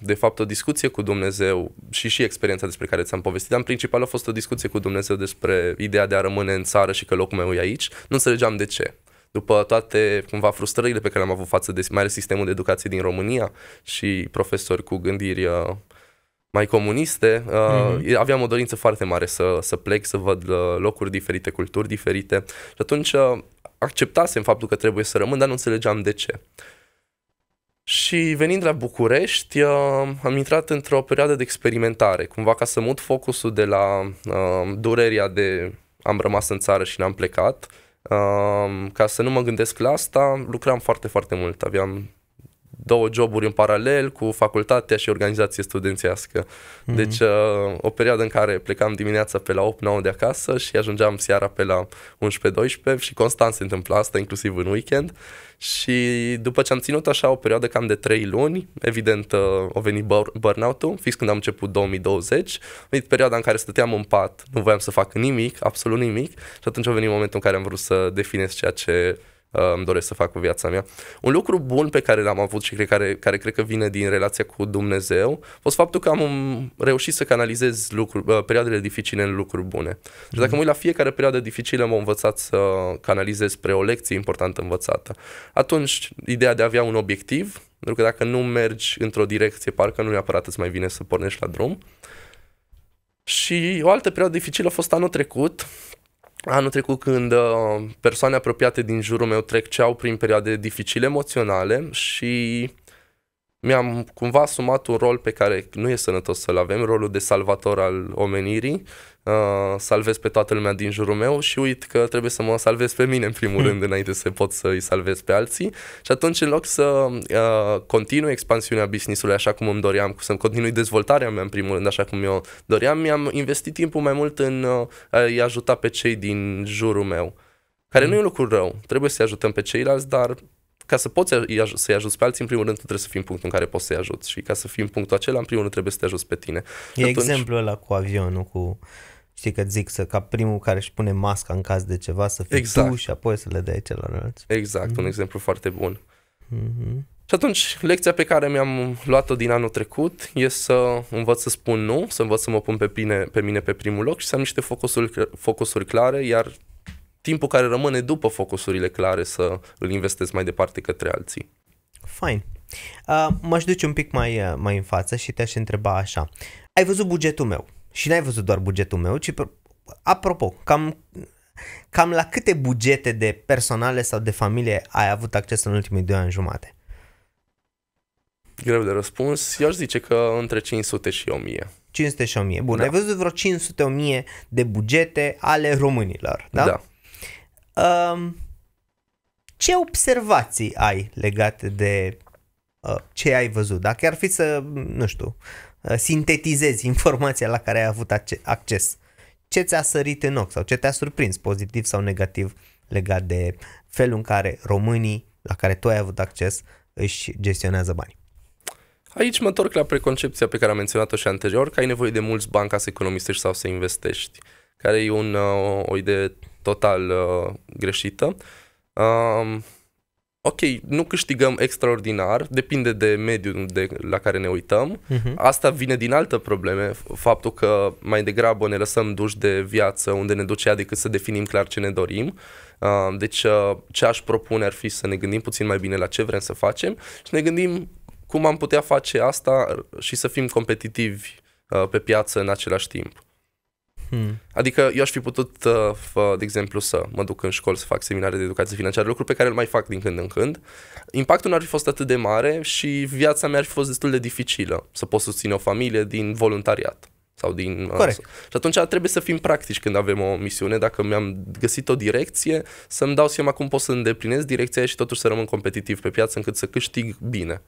de fapt o discuție cu Dumnezeu și experiența despre care ți-am povestit, dar în principal a fost o discuție cu Dumnezeu despre ideea de a rămâne în țară și că locul meu e aici. Nu înțelegeam de ce. După toate, cumva, frustrările pe care le-am avut față de, mai ales, sistemul de educație din România și profesori cu gândiri mai comuniste, aveam o dorință foarte mare să plec, să văd locuri diferite, culturi diferite. Și atunci acceptasem faptul că trebuie să rămân, dar nu înțelegeam de ce. Și venind la București, am intrat într-o perioadă de experimentare, cumva ca să mut focusul de la durerea de am rămas în țară și n-am plecat. Ca să nu mă gândesc la asta, lucram foarte, foarte mult. Aveam două joburi în paralel cu facultatea și organizație studențească. Deci o perioadă în care plecam dimineața pe la 8-9 de acasă și ajungeam seara pe la 11-12 și constant se întâmpla asta, inclusiv în weekend. Și după ce am ținut așa o perioadă cam de 3 luni, evident a venit burnout-ul, fix când am început 2020, a venit perioada în care stăteam în pat, nu voiam să fac nimic, absolut nimic, și atunci a venit momentul în care am vrut să definez ceea ce îmi doresc să fac cu viața mea. Un lucru bun pe care l-am avut și care cred că vine din relația cu Dumnezeu a fost faptul că am reușit să canalizez perioadele dificile în lucruri bune. Și dacă mă uit la fiecare perioadă dificilă, m-am învățat să canalizez spre o lecție importantă învățată. Atunci, ideea de a avea un obiectiv, pentru că dacă nu mergi într-o direcție, parcă nu neapărat îți mai vine să pornești la drum. Și o altă perioadă dificilă a fost anul trecut, când persoane apropiate din jurul meu treceau prin perioade dificile emoționale și mi-am cumva asumat un rol pe care nu e sănătos să-l avem, rolul de salvator al omenirii. Salvez pe toată lumea din jurul meu și uit că trebuie să mă salvez pe mine în primul rând înainte să pot să-i salvez pe alții. Și atunci, în loc să continui expansiunea business-ului așa cum îmi doream, să-mi continui dezvoltarea mea în primul rând așa cum eu doream, mi-am investit timpul mai mult în a-i ajuta pe cei din jurul meu, care nu e un lucru rău, trebuie să-i ajutăm pe ceilalți, dar ca să poți să-i ajuți pe alții, în primul rând tu trebuie să fii în punctul în care poți să-i ajuți și ca să fii în punctul acela, în primul rând trebuie să te ajuți pe tine. E atunci exemplul ăla cu avionul, cu, știi că zic, ca primul care își pune masca în caz de ceva să fii tu și apoi să le dai celorlalți. Exact, un exemplu foarte bun. Și atunci, lecția pe care mi-am luat-o din anul trecut e să învăț să spun nu, să învăț să mă pun pe mine pe primul loc și să am niște focusuri clare, iar timpul care rămâne după focusurile clare să îl investesc mai departe către alții. Fain. M-aș duce un pic mai în față și te-aș întreba așa. Ai văzut bugetul meu și n-ai văzut doar bugetul meu, ci apropo, cam la câte bugete de personale sau de familie ai avut acces în ultimii 2 ani jumate? Greu de răspuns. Eu aș zice că între 500 și 1000. 500 și 1000. Bun, da. Ai văzut vreo 500-1000 de bugete ale românilor, da? Da. Ce observații ai legate de ce ai văzut? Dacă ar fi să, nu știu, sintetizezi informația la care ai avut acces, ce ți-a sărit în ochi sau ce te-a surprins pozitiv sau negativ legat de felul în care românii la care tu ai avut acces își gestionează banii? Aici mă întorc la preconcepția pe care am menționat-o și anterior, că ai nevoie de mulți bani ca să economisești sau să investești, care e o idee total greșită. ok, nu câștigăm extraordinar, depinde de mediul la care ne uităm. Asta vine din alte probleme, faptul că mai degrabă ne lăsăm duși de viață unde ne duce ea decât să definim clar ce ne dorim. Deci ce aș propune ar fi să ne gândim puțin mai bine la ce vrem să facem și ne gândim cum am putea face asta și să fim competitivi pe piață în același timp. Adică eu aș fi putut, de exemplu, să mă duc în școli să fac seminare de educație financiară, lucruri pe care îl mai fac din când în când. Impactul nu ar fi fost atât de mare și viața mea ar fi fost destul de dificilă să pot susține o familie din voluntariat. Sau din, corect. Și atunci trebuie să fim practici când avem o misiune. Dacă mi-am găsit o direcție, să-mi dau seama cum pot să îndeplinesc direcția și totuși să rămân competitiv pe piață încât să câștig bine.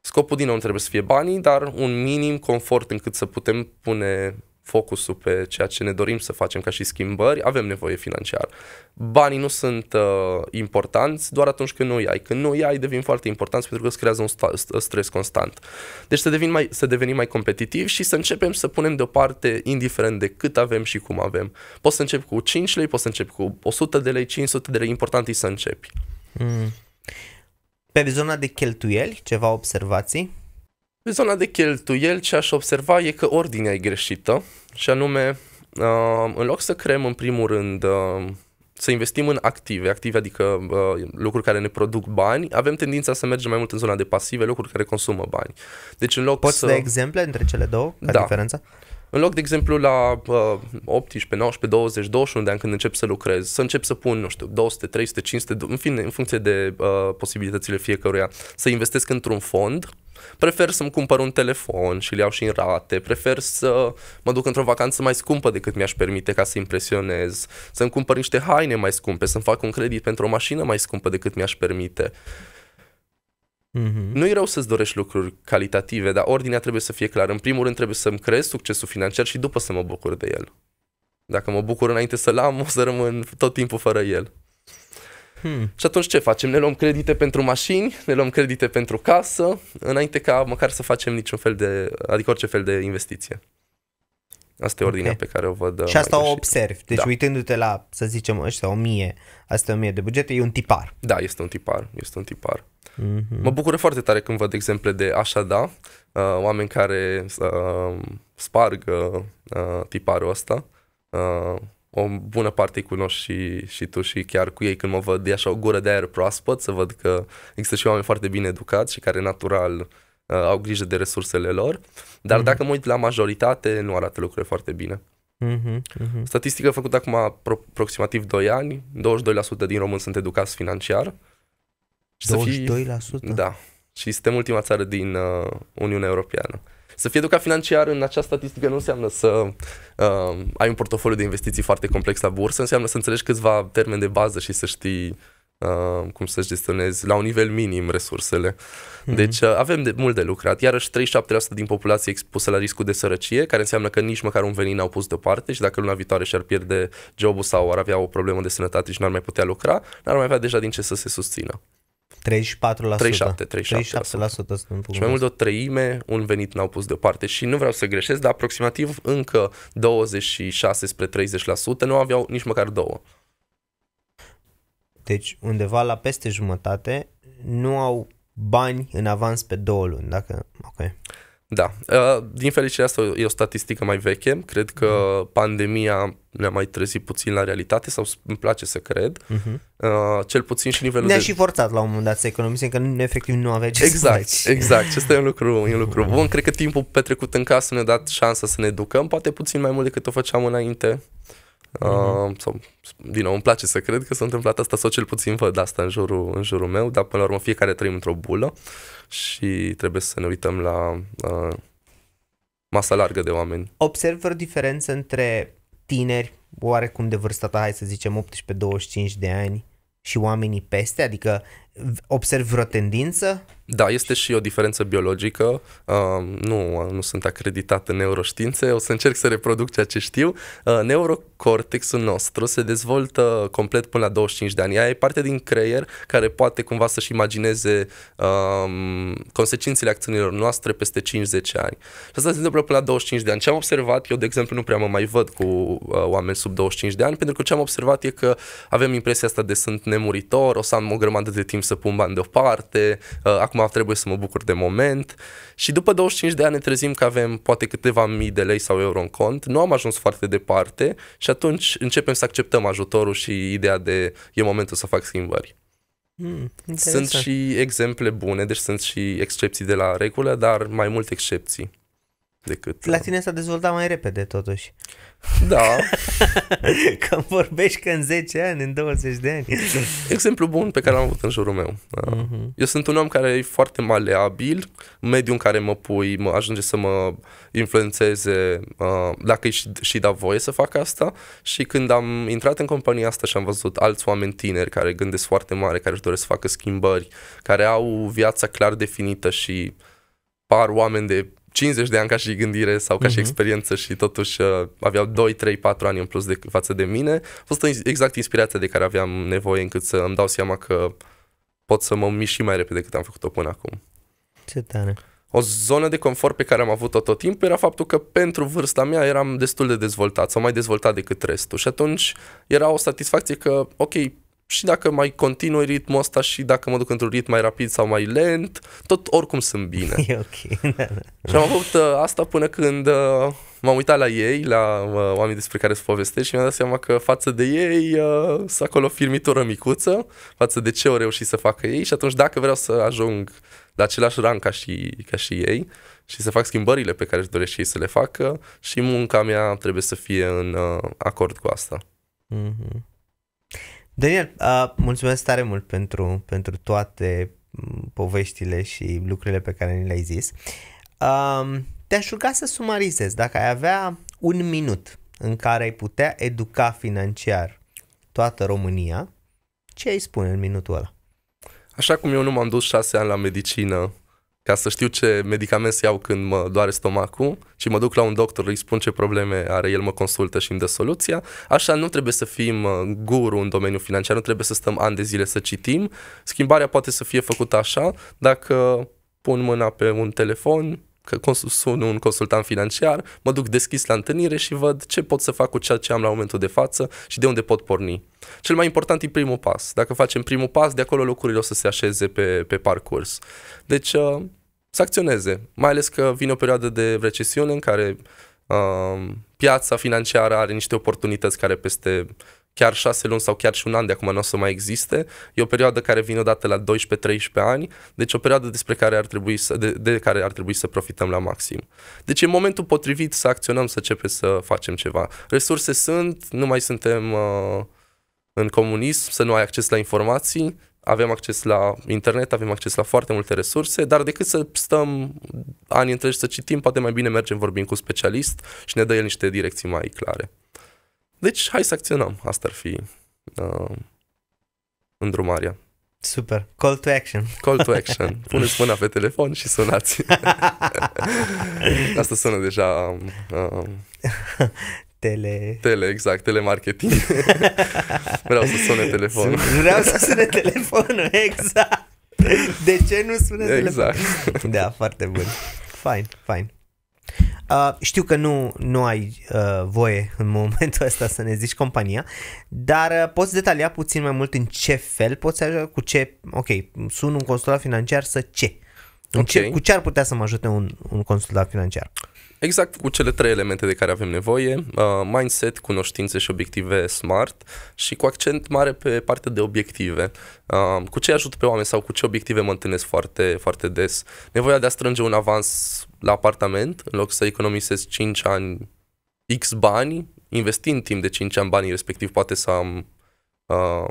Scopul din nou nu trebuie să fie banii, dar un minim confort încât să putem pune focusul pe ceea ce ne dorim să facem ca și schimbări, avem nevoie financiară. Banii nu sunt importanți doar atunci când nu îi ai. Când nu îi ai, devin foarte importanți pentru că îți creează un stres constant. Deci să devenim mai competitivi și să începem să punem deoparte, indiferent de cât avem și cum avem. Poți să începi cu 5 lei, poți să începi cu 100 de lei, 500 de lei, important e să începi. Pe zona de cheltuieli, ceva observații? Pe zona de cheltuieli, ce aș observa e că ordinea e greșită și anume, în loc să creăm în primul rând, să investim în active, adică lucruri care ne produc bani, avem tendința să mergem mai mult în zona de pasive, lucruri care consumă bani. Deci în loc poți să dai exemple între cele două, ca diferența? În loc, de exemplu, la 18, 19, 20, 21 de ani când încep să lucrez, să încep să pun, nu știu, 200, 300, 500, în fine, în funcție de posibilitățile fiecăruia, să investesc într-un fond, prefer să-mi cumpăr un telefon și le iau și în rate, prefer să mă duc într-o vacanță mai scumpă decât mi-aș permite ca să impresionez, să-mi cumpăr niște haine mai scumpe, să-mi fac un credit pentru o mașină mai scumpă decât mi-aș permite. Nu e rău să-ți dorești lucruri calitative, dar ordinea trebuie să fie clară. În primul rând trebuie să-mi creez succesul financiar și după să mă bucur de el. Dacă mă bucur înainte să-l am, o să rămân tot timpul fără el. Și atunci ce facem? Ne luăm credite pentru mașini, ne luăm credite pentru casă, înainte ca măcar să facem niciun fel de, adică orice fel de investiție. Asta e ordinea pe care o văd. Și asta o observi. Deci uitându-te la, să zicem, ăștia 1000, astea 1000 de bugete, e un tipar. Da, este un tipar, este un tipar. Mă bucură foarte tare când văd exemple de oameni care spargă tiparul ăsta. O bună parte îi cunoști și tu și chiar cu ei când mă văd, e așa o gură de aer proaspăt, să văd că există și oameni foarte bine educați și care natural au grijă de resursele lor, dar dacă mă uit la majoritate, nu arată lucrurile foarte bine. Statistică făcută acum aproximativ 2 ani, 22% din români sunt educați financiar. 22%? Da. Și suntem ultima țară din Uniunea Europeană. Să fii educat financiar în această statistică nu înseamnă să ai un portofoliu de investiții foarte complex la bursă, înseamnă să înțelegi câțiva termeni de bază și să știi cum să-și gestionezi la un nivel minim resursele. Deci avem mult de lucrat. Iarăși 37% din populație expusă la riscul de sărăcie, care înseamnă că nici măcar un venit n-au pus deoparte și dacă luna viitoare și-ar pierde jobul sau ar avea o problemă de sănătate și n-ar mai putea lucra, n-ar mai avea deja din ce să se susțină. 37%. Și mai mult de o treime un venit n-au pus deoparte și nu vreau să greșesc, dar aproximativ încă 26 spre 30% nu aveau nici măcar două. Deci undeva la peste jumătate nu au bani în avans pe 2 luni, dacă... Okay. Da, din fericire asta e o statistică mai veche, cred că pandemia ne-a mai trezit puțin la realitate sau îmi place să cred, cel puțin și nivelul ne-a și forțat la un moment dat să economisim, că efectiv nu avea ce să faci. Exact, acesta e un lucru bun, cred că timpul petrecut în casă ne-a dat șansa să ne educăm, poate puțin mai mult decât o făceam înainte. Sau, din nou, îmi place să cred că s-a întâmplat asta sau cel puțin văd asta în jurul meu, dar până la urmă fiecare trăim într-o bulă și trebuie să ne uităm la masa largă de oameni. Observ o diferență între tineri oarecum de vârsta ta, hai să zicem 18-25 de ani, și oamenii peste, adică Observi vreo tendință? Da, este și o diferență biologică. Nu sunt acreditat în neuroștiințe, o să încerc să reproduc ceea ce știu. Neurocortexul nostru se dezvoltă complet până la 25 de ani. Ea e parte din creier care poate cumva să-și imagineze consecințele acțiunilor noastre peste 50 ani. Și asta se întâmplă până la 25 de ani. Ce am observat, eu de exemplu nu prea mă mai văd cu oameni sub 25 de ani, pentru că ce am observat e că avem impresia asta de sunt nemuritor, o să am o grămadă de timp să pun bani deoparte, acum trebuie să mă bucur de moment, și după 25 de ani ne trezim că avem poate câteva mii de lei sau euro în cont, nu am ajuns foarte departe și atunci începem să acceptăm ajutorul și ideea de e momentul să fac schimbări. Sunt și exemple bune, deci sunt și excepții de la regulă, dar mai multe excepții decât... La tine s-a dezvoltat mai repede totuși. Da. Când vorbești că în 10 ani, în 20 de ani. Exemplu bun pe care l-am avut în jurul meu. Da. Eu sunt un om care e foarte maleabil, mediul în care mă pui mă ajunge să mă influențeze dacă își da voie să fac asta, și când am intrat în compania asta și am văzut alți oameni tineri care gândesc foarte mare, care își doresc să facă schimbări, care au viața clar definită și par oameni de 50 de ani ca și gândire sau ca și experiență, și totuși aveau 2, 3, 4 ani în plus de față de mine. A fost exact inspirația de care aveam nevoie, încât să îmi dau seama că pot să mă mișc și mai repede decât am făcut-o până acum. Ce tare! O zonă de confort pe care am avut-o tot timpul era faptul că pentru vârsta mea eram destul de dezvoltat sau mai dezvoltat decât restul, și atunci era o satisfacție că ok, și dacă mai continui ritmul ăsta și dacă mă duc într-un ritm mai rapid sau mai lent, tot oricum sunt bine. E ok. Și am avut asta până când m-am uitat la ei, la oamenii despre care îți povestesc, și mi-am dat seama că față de ei sunt acolo firmitură micuță, față de ce au reușit să facă ei, și atunci dacă vreau să ajung la același rang ca și ei și să fac schimbările pe care își doresc și ei să le facă, și munca mea trebuie să fie în acord cu asta. Daniel, mulțumesc tare mult pentru toate poveștile și lucrurile pe care ni le-ai zis. Te-aș ruga să sumarizezi, dacă ai avea un minut în care ai putea educa financiar toată România, ce ai spune în minutul ăla? Așa cum eu nu m-am dus 6 ani la medicină ca să știu ce medicament să iau când mă doare stomacul și mă duc la un doctor, îi spun ce probleme are, el mă consultă și îmi dă soluția, așa nu trebuie să fim guru în domeniul financiar, nu trebuie să stăm ani de zile să citim. Schimbarea poate să fie făcută așa, dacă pun mâna pe un telefon, că sun un consultant financiar, mă duc deschis la întâlnire și văd ce pot să fac cu ceea ce am la momentul de față și de unde pot porni. Cel mai important e primul pas. Dacă facem primul pas, de acolo lucrurile o să se așeze pe parcurs. Deci să acționeze, mai ales că vine o perioadă de recesiune în care piața financiară are niște oportunități care peste chiar 6 luni sau chiar și un an de acum nu o să mai existe. E o perioadă care vine odată la 12-13 ani, deci o perioadă despre care de care ar trebui să profităm la maxim. Deci e momentul potrivit să acționăm, să începem să facem ceva. Resurse sunt, nu mai suntem în comunism, să nu ai acces la informații. Avem acces la internet, avem acces la foarte multe resurse, dar decât să stăm ani întregi să citim, poate mai bine mergem, vorbim cu specialist și ne dă el niște direcții mai clare. Deci hai să acționăm, asta ar fi îndrumarea. Super, call to action. Call to action, puneți mâna pe telefon și sunați. Asta sună deja... Exact, telemarketing. Vreau să sune telefonul. Vreau să sune telefonul, exact. De ce nu sune telefonul? Exact. Da, foarte bun. Fine. Știu că nu ai voie în momentul ăsta să ne zici compania, dar poți detalia puțin mai mult în ce fel poți ajuta, cu ce, ok, sun un consultant financiar să ce? Cu ce ar putea să mă ajute un consultant financiar? Exact, cu cele 3 elemente de care avem nevoie: mindset, cunoștințe și obiective SMART, și cu accent mare pe partea de obiective. Cu ce ajut pe oameni sau cu ce obiective mă întâlnesc foarte, foarte des? Nevoia de a strânge un avans la apartament, în loc să economisesc 5 ani X bani, investind timp de 5 ani banii respectiv, poate să am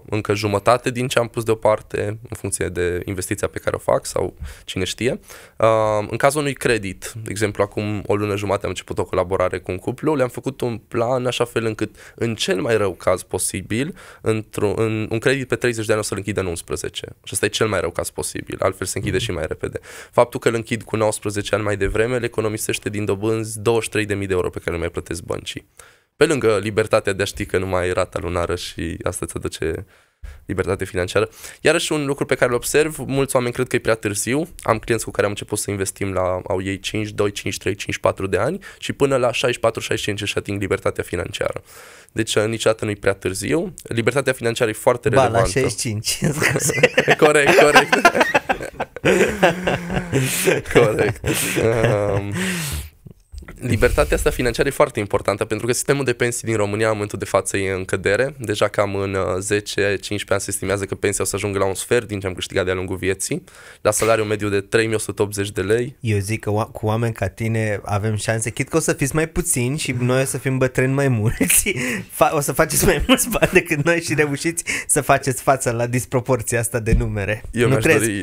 încă jumătate din ce am pus deoparte în funcție de investiția pe care o fac sau cine știe. În cazul unui credit, de exemplu, acum o lună jumate am început o colaborare cu un cuplu, le-am făcut un plan așa fel încât în cel mai rău caz posibil, un credit pe 30 de ani o să-l închid în 19. Și ăsta e cel mai rău caz posibil, altfel se închide și mai repede. Faptul că îl închid cu 19 ani mai devreme le economisește din dobânzi 23.000 de euro pe care le mai plătesc băncii. Pe lângă libertatea de a ști că nu mai ai rata lunară și asta îți aduce libertate financiară. Iarăși un lucru pe care îl observ, mulți oameni cred că e prea târziu. Am clienți cu care am început să investim la au ei 5, 2, 5, 3, 5, 4 de ani și până la 64, 65 își ating libertatea financiară. Deci niciodată nu e prea târziu. Libertatea financiară e foarte relevantă. Ba, la 65. Corect, corect. Corect. Libertatea asta financiară e foarte importantă pentru că sistemul de pensii din România în momentul de față e în cădere. Deja cam în 10-15 ani se estimează că pensia o să ajungă la un sfert din ce am câștigat de-a lungul vieții, la salariu mediu de 3.180 de lei. Eu zic că cu oameni ca tine avem șanse, chit că o să fiți mai puțini și noi o să fim bătrâni mai mulți, o să faceți mai mulți bani decât noi și reușiți să faceți față la disproporția asta de numere. Eu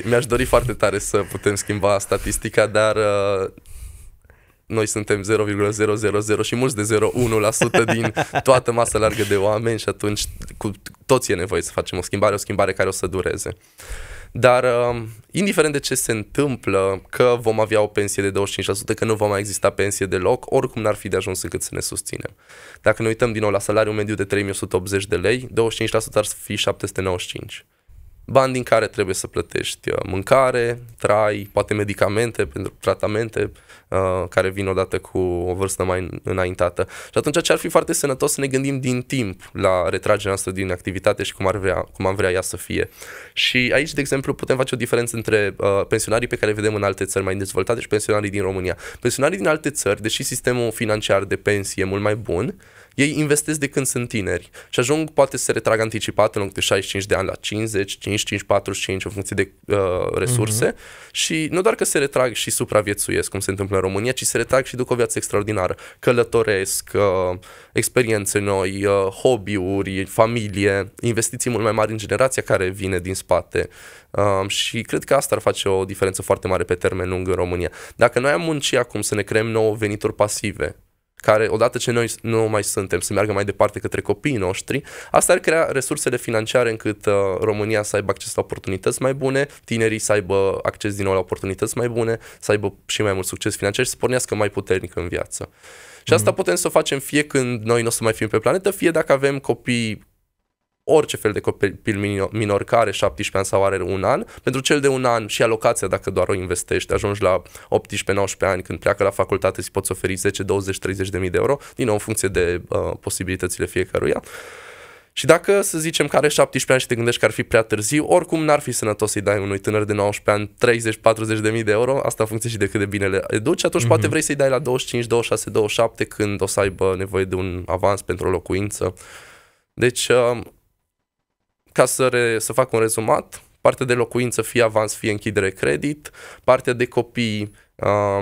mi-aș dori foarte tare să putem schimba statistica, dar... Noi suntem 0,000 și mulți de 0,1% din toată masa largă de oameni și atunci cu toți e nevoie să facem o schimbare care o să dureze. Dar indiferent de ce se întâmplă, că vom avea o pensie de 25%, că nu va mai exista pensie deloc, oricum n-ar fi de ajuns încât să ne susținem. Dacă ne uităm din nou la salariul mediu de 3180 de lei, 25% ar fi 795. Bani din care trebuie să plătești mâncare, trai, poate medicamente pentru tratamente care vin odată cu o vârstă mai înaintată. Și atunci ce ar fi foarte sănătos să ne gândim din timp la retragerea noastră din activitate și cum am vrea ea să fie. Și aici, de exemplu, putem face o diferență între pensionarii pe care vedem în alte țări mai dezvoltate și pensionarii din România. Pensionarii din alte țări, deși sistemul financiar de pensie e mult mai bun, ei investesc de când sunt tineri și ajung poate să se retragă anticipat în loc de 65 de ani la 50, 55, 45 în funcție de resurse și nu doar că se retrag și supraviețuiesc cum se întâmplă în România, ci se retrag și duc o viață extraordinară. Călătoresc, experiențe noi, hobby-uri, familie, investiții mult mai mari în generația care vine din spate și cred că asta ar face o diferență foarte mare pe termen lung în România. Dacă noi am muncit acum să ne creăm nouă venituri pasive, care odată ce noi nu mai suntem, să meargă mai departe către copiii noștri, asta ar crea resursele financiare încât România să aibă acces la oportunități mai bune, tinerii să aibă acces din nou la oportunități mai bune, să aibă și mai mult succes financiar și să pornească mai puternic în viață. Și asta putem să o facem fie când noi nu o să mai fim pe planetă, fie dacă avem copii, orice fel de copil minor care 17 ani sau are un an, pentru cel de un an și alocația dacă doar o investești, ajungi la 18-19 ani când pleacă la facultate și poți oferi 10, 20, 30 de mii de euro, din nou în funcție de posibilitățile fiecăruia. Și dacă să zicem că are 17 ani și te gândești că ar fi prea târziu, oricum n-ar fi sănătos să-i dai unui tânăr de 19 ani 30-40 de mii de euro, asta în funcție și de cât de bine le educi, atunci poate vrei să-i dai la 25, 26, 27 când o să aibă nevoie de un avans pentru o locuință. Deci... Ca să fac un rezumat, partea de locuință, fie avans, fie închidere credit, partea de copii,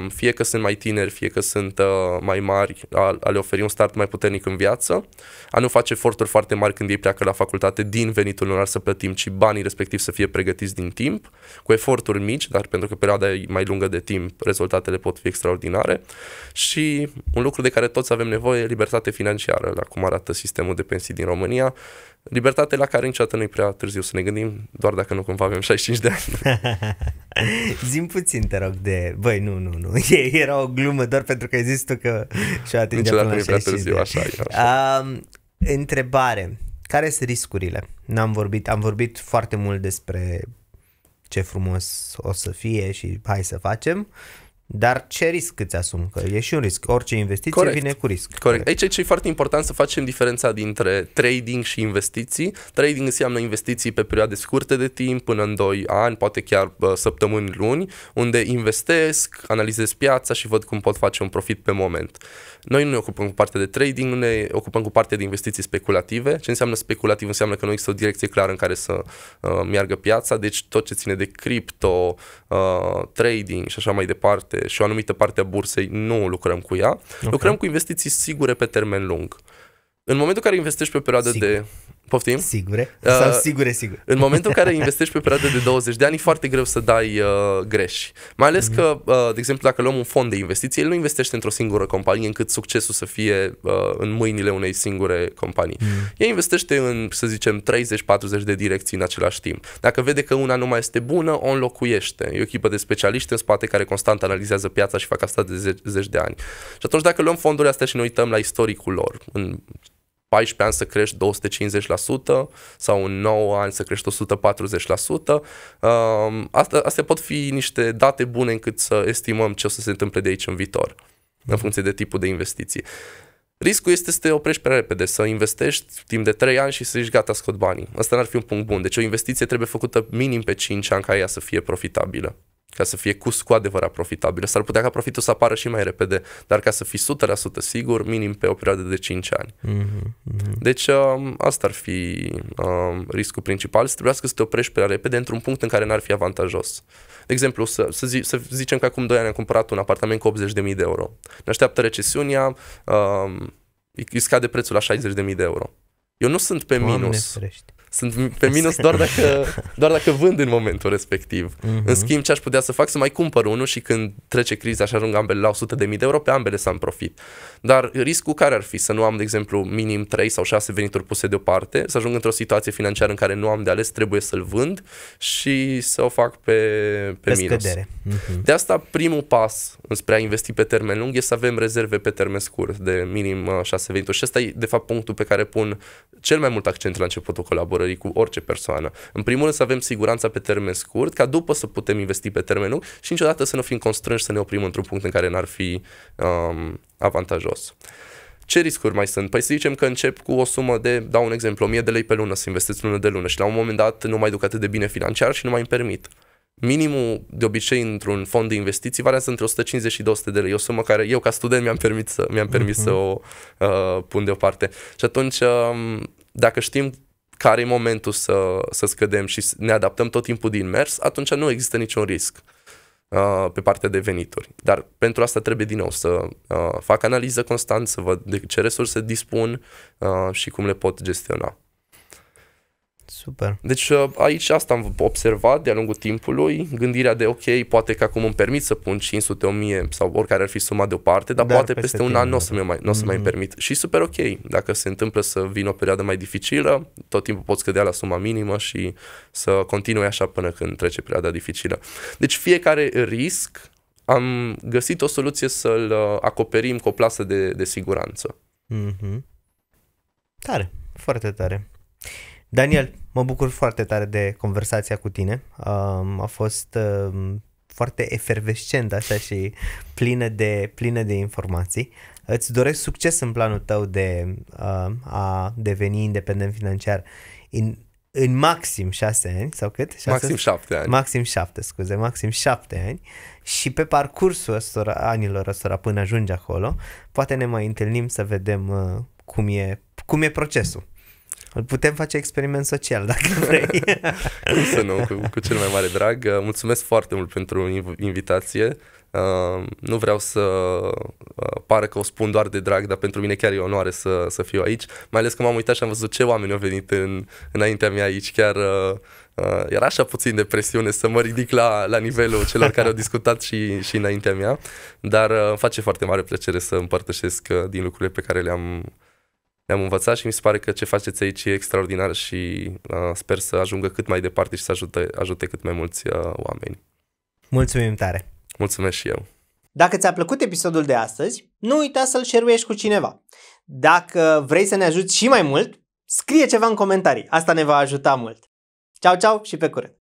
fie că sunt mai tineri, fie că sunt mai mari, a le oferi un start mai puternic în viață, a nu face eforturi foarte mari când ei pleacă la facultate din venitul lunar să plătim, ci banii respectiv să fie pregătiți din timp, cu eforturi mici, dar pentru că perioada e mai lungă de timp, rezultatele pot fi extraordinare și un lucru de care toți avem nevoie, libertate financiară, la cum arată sistemul de pensii din România, libertate la care niciodată nu-i prea târziu să ne gândim, doar dacă nu cumva avem 65 de ani. Zi-mi puțin, te rog, de... Băi, nu, era o glumă doar pentru că ai zis tu că și-o atinge până la 65 de ani. Așa, întrebare, care sunt riscurile? Am vorbit foarte mult despre ce frumos o să fie și hai să facem. Dar ce risc îți asumi? Că e și un risc. Orice investiție vine cu risc. Corect. Aici e foarte important să facem diferența dintre trading și investiții. Trading înseamnă investiții pe perioade scurte de timp, până în 2 ani, poate chiar săptămâni, luni, unde investesc, analizez piața și văd cum pot face un profit pe moment. Noi nu ne ocupăm cu partea de trading, ne ocupăm cu partea de investiții speculative. Ce înseamnă speculativ? Înseamnă că nu există o direcție clară în care să meargă piața, deci tot ce ține de cripto, trading și așa mai departe, și o anumită parte a bursei, nu lucrăm cu ea. Okay. Lucrăm cu investiții sigure pe termen lung. În momentul în care investești pe perioadă de... Poftim? Sigure? Sau sigure. În momentul în care investești pe perioadă de 20 de ani, e foarte greu să dai greși. Mai ales că, de exemplu, dacă luăm un fond de investiții, el nu investește într-o singură companie încât succesul să fie în mâinile unei singure companii. El investește în, să zicem, 30-40 de direcții în același timp. Dacă vede că una nu mai este bună, o înlocuiește. E o echipă de specialiști în spate care constant analizează piața și fac asta de 10 de ani. Și atunci dacă luăm fondurile astea și ne uităm la istoricul lor, în 14 ani să crești 250% sau în 9 ani să crești 140%. Astea pot fi niște date bune încât să estimăm ce o să se întâmple de aici în viitor, în funcție de tipul de investiții. Riscul este să te oprești prea repede, să investești timp de 3 ani și să zici gata, scot banii. Asta n-ar fi un punct bun. Deci o investiție trebuie făcută minim pe 5 ani ca ea să fie profitabilă, ca să fie cu adevărat profitabilă. S-ar putea ca profitul să apară și mai repede, dar ca să fii 100% sigur, minim pe o perioadă de 5 ani. Deci asta ar fi riscul principal, să trebuiască să te oprești prea repede într-un punct în care n-ar fi avantajos. De exemplu, să zicem că acum 2 ani am cumpărat un apartament cu 80.000 de euro. Ne așteaptă recesiunea, îi scade prețul la 60.000 de euro. Eu nu sunt pe minus. Sunt pe minus doar dacă vând în momentul respectiv. În schimb, ce aș putea să fac? Să mai cumpăr unul și când trece criza și ajung ambele la 100.000 de euro, pe ambele să am profit. Dar riscul care ar fi? Să nu am, de exemplu, minim 3 sau 6 venituri puse deoparte, să ajung într-o situație financiară în care nu am de ales, trebuie să-l vând și să o fac pe minus. De asta primul pas înspre a investi pe termen lung este să avem rezerve pe termen scurt de minim 6 venituri. Și ăsta e, de fapt, punctul pe care pun cel mai mult accent la începutul colaborării cu orice persoană. În primul rând să avem siguranța pe termen scurt, ca după să putem investi pe termen lung și niciodată să nu fim constrânși să ne oprim într-un punct în care n-ar fi avantajos. Ce riscuri mai sunt? Păi să zicem că încep cu o sumă de, dau un exemplu, 1000 de lei pe lună, să investesc lună de lună și la un moment dat nu mai duc atât de bine financiar și nu mai îmi permit. Minimul de obicei într-un fond de investiții variază între 150 și 200 de lei, o sumă care eu ca student mi-am permis să o pun deoparte. Și atunci dacă știm care e momentul să scădem și ne adaptăm tot timpul din mers, atunci nu există niciun risc pe partea de venituri. Dar pentru asta trebuie din nou să fac analiză constant, să văd de ce resurse dispun și cum le pot gestiona. Super. Deci aici asta am observat de-a lungul timpului, gândirea de ok, poate că acum îmi permit să pun 500, 1000 sau oricare ar fi suma deoparte, dar poate peste un an nu o să mai permit. Și super ok, dacă se întâmplă să vină o perioadă mai dificilă, tot timpul poți scădea la suma minimă și să continui așa până când trece perioada dificilă. Deci fiecare risc am găsit o soluție să-l acoperim cu o plasă de siguranță. Tare, foarte tare. Daniel, mă bucur foarte tare de conversația cu tine, a fost foarte efervescent așa și plină de informații. Îți doresc succes în planul tău de a deveni independent financiar în maxim 6 ani sau cât? Maxim 7 ani. Maxim 7 ani și pe parcursul anilor până ajungi acolo, poate ne mai întâlnim să vedem cum e procesul. Putem face experiment social dacă vrei. Cum să nu, cu cel mai mare drag. Mulțumesc foarte mult pentru invitație. Nu vreau să pară că o spun doar de drag, dar pentru mine chiar e onoare să fiu aici. Mai ales că m-am uitat și am văzut ce oameni au venit înaintea mea aici. Chiar era așa puțin de presiune să mă ridic la nivelul celor care au discutat și înaintea mea. Dar îmi face foarte mare plăcere să împărtășesc din lucrurile pe care le-am învățat și mi se pare că ce faceți aici e extraordinar și sper să ajungă cât mai departe și să ajute cât mai mulți oameni. Mulțumim tare! Mulțumesc și eu! Dacă ți-a plăcut episodul de astăzi, nu uita să-l share-uiești cu cineva. Dacă vrei să ne ajuți și mai mult, scrie ceva în comentarii, asta ne va ajuta mult. Ceau, ceau și pe curând!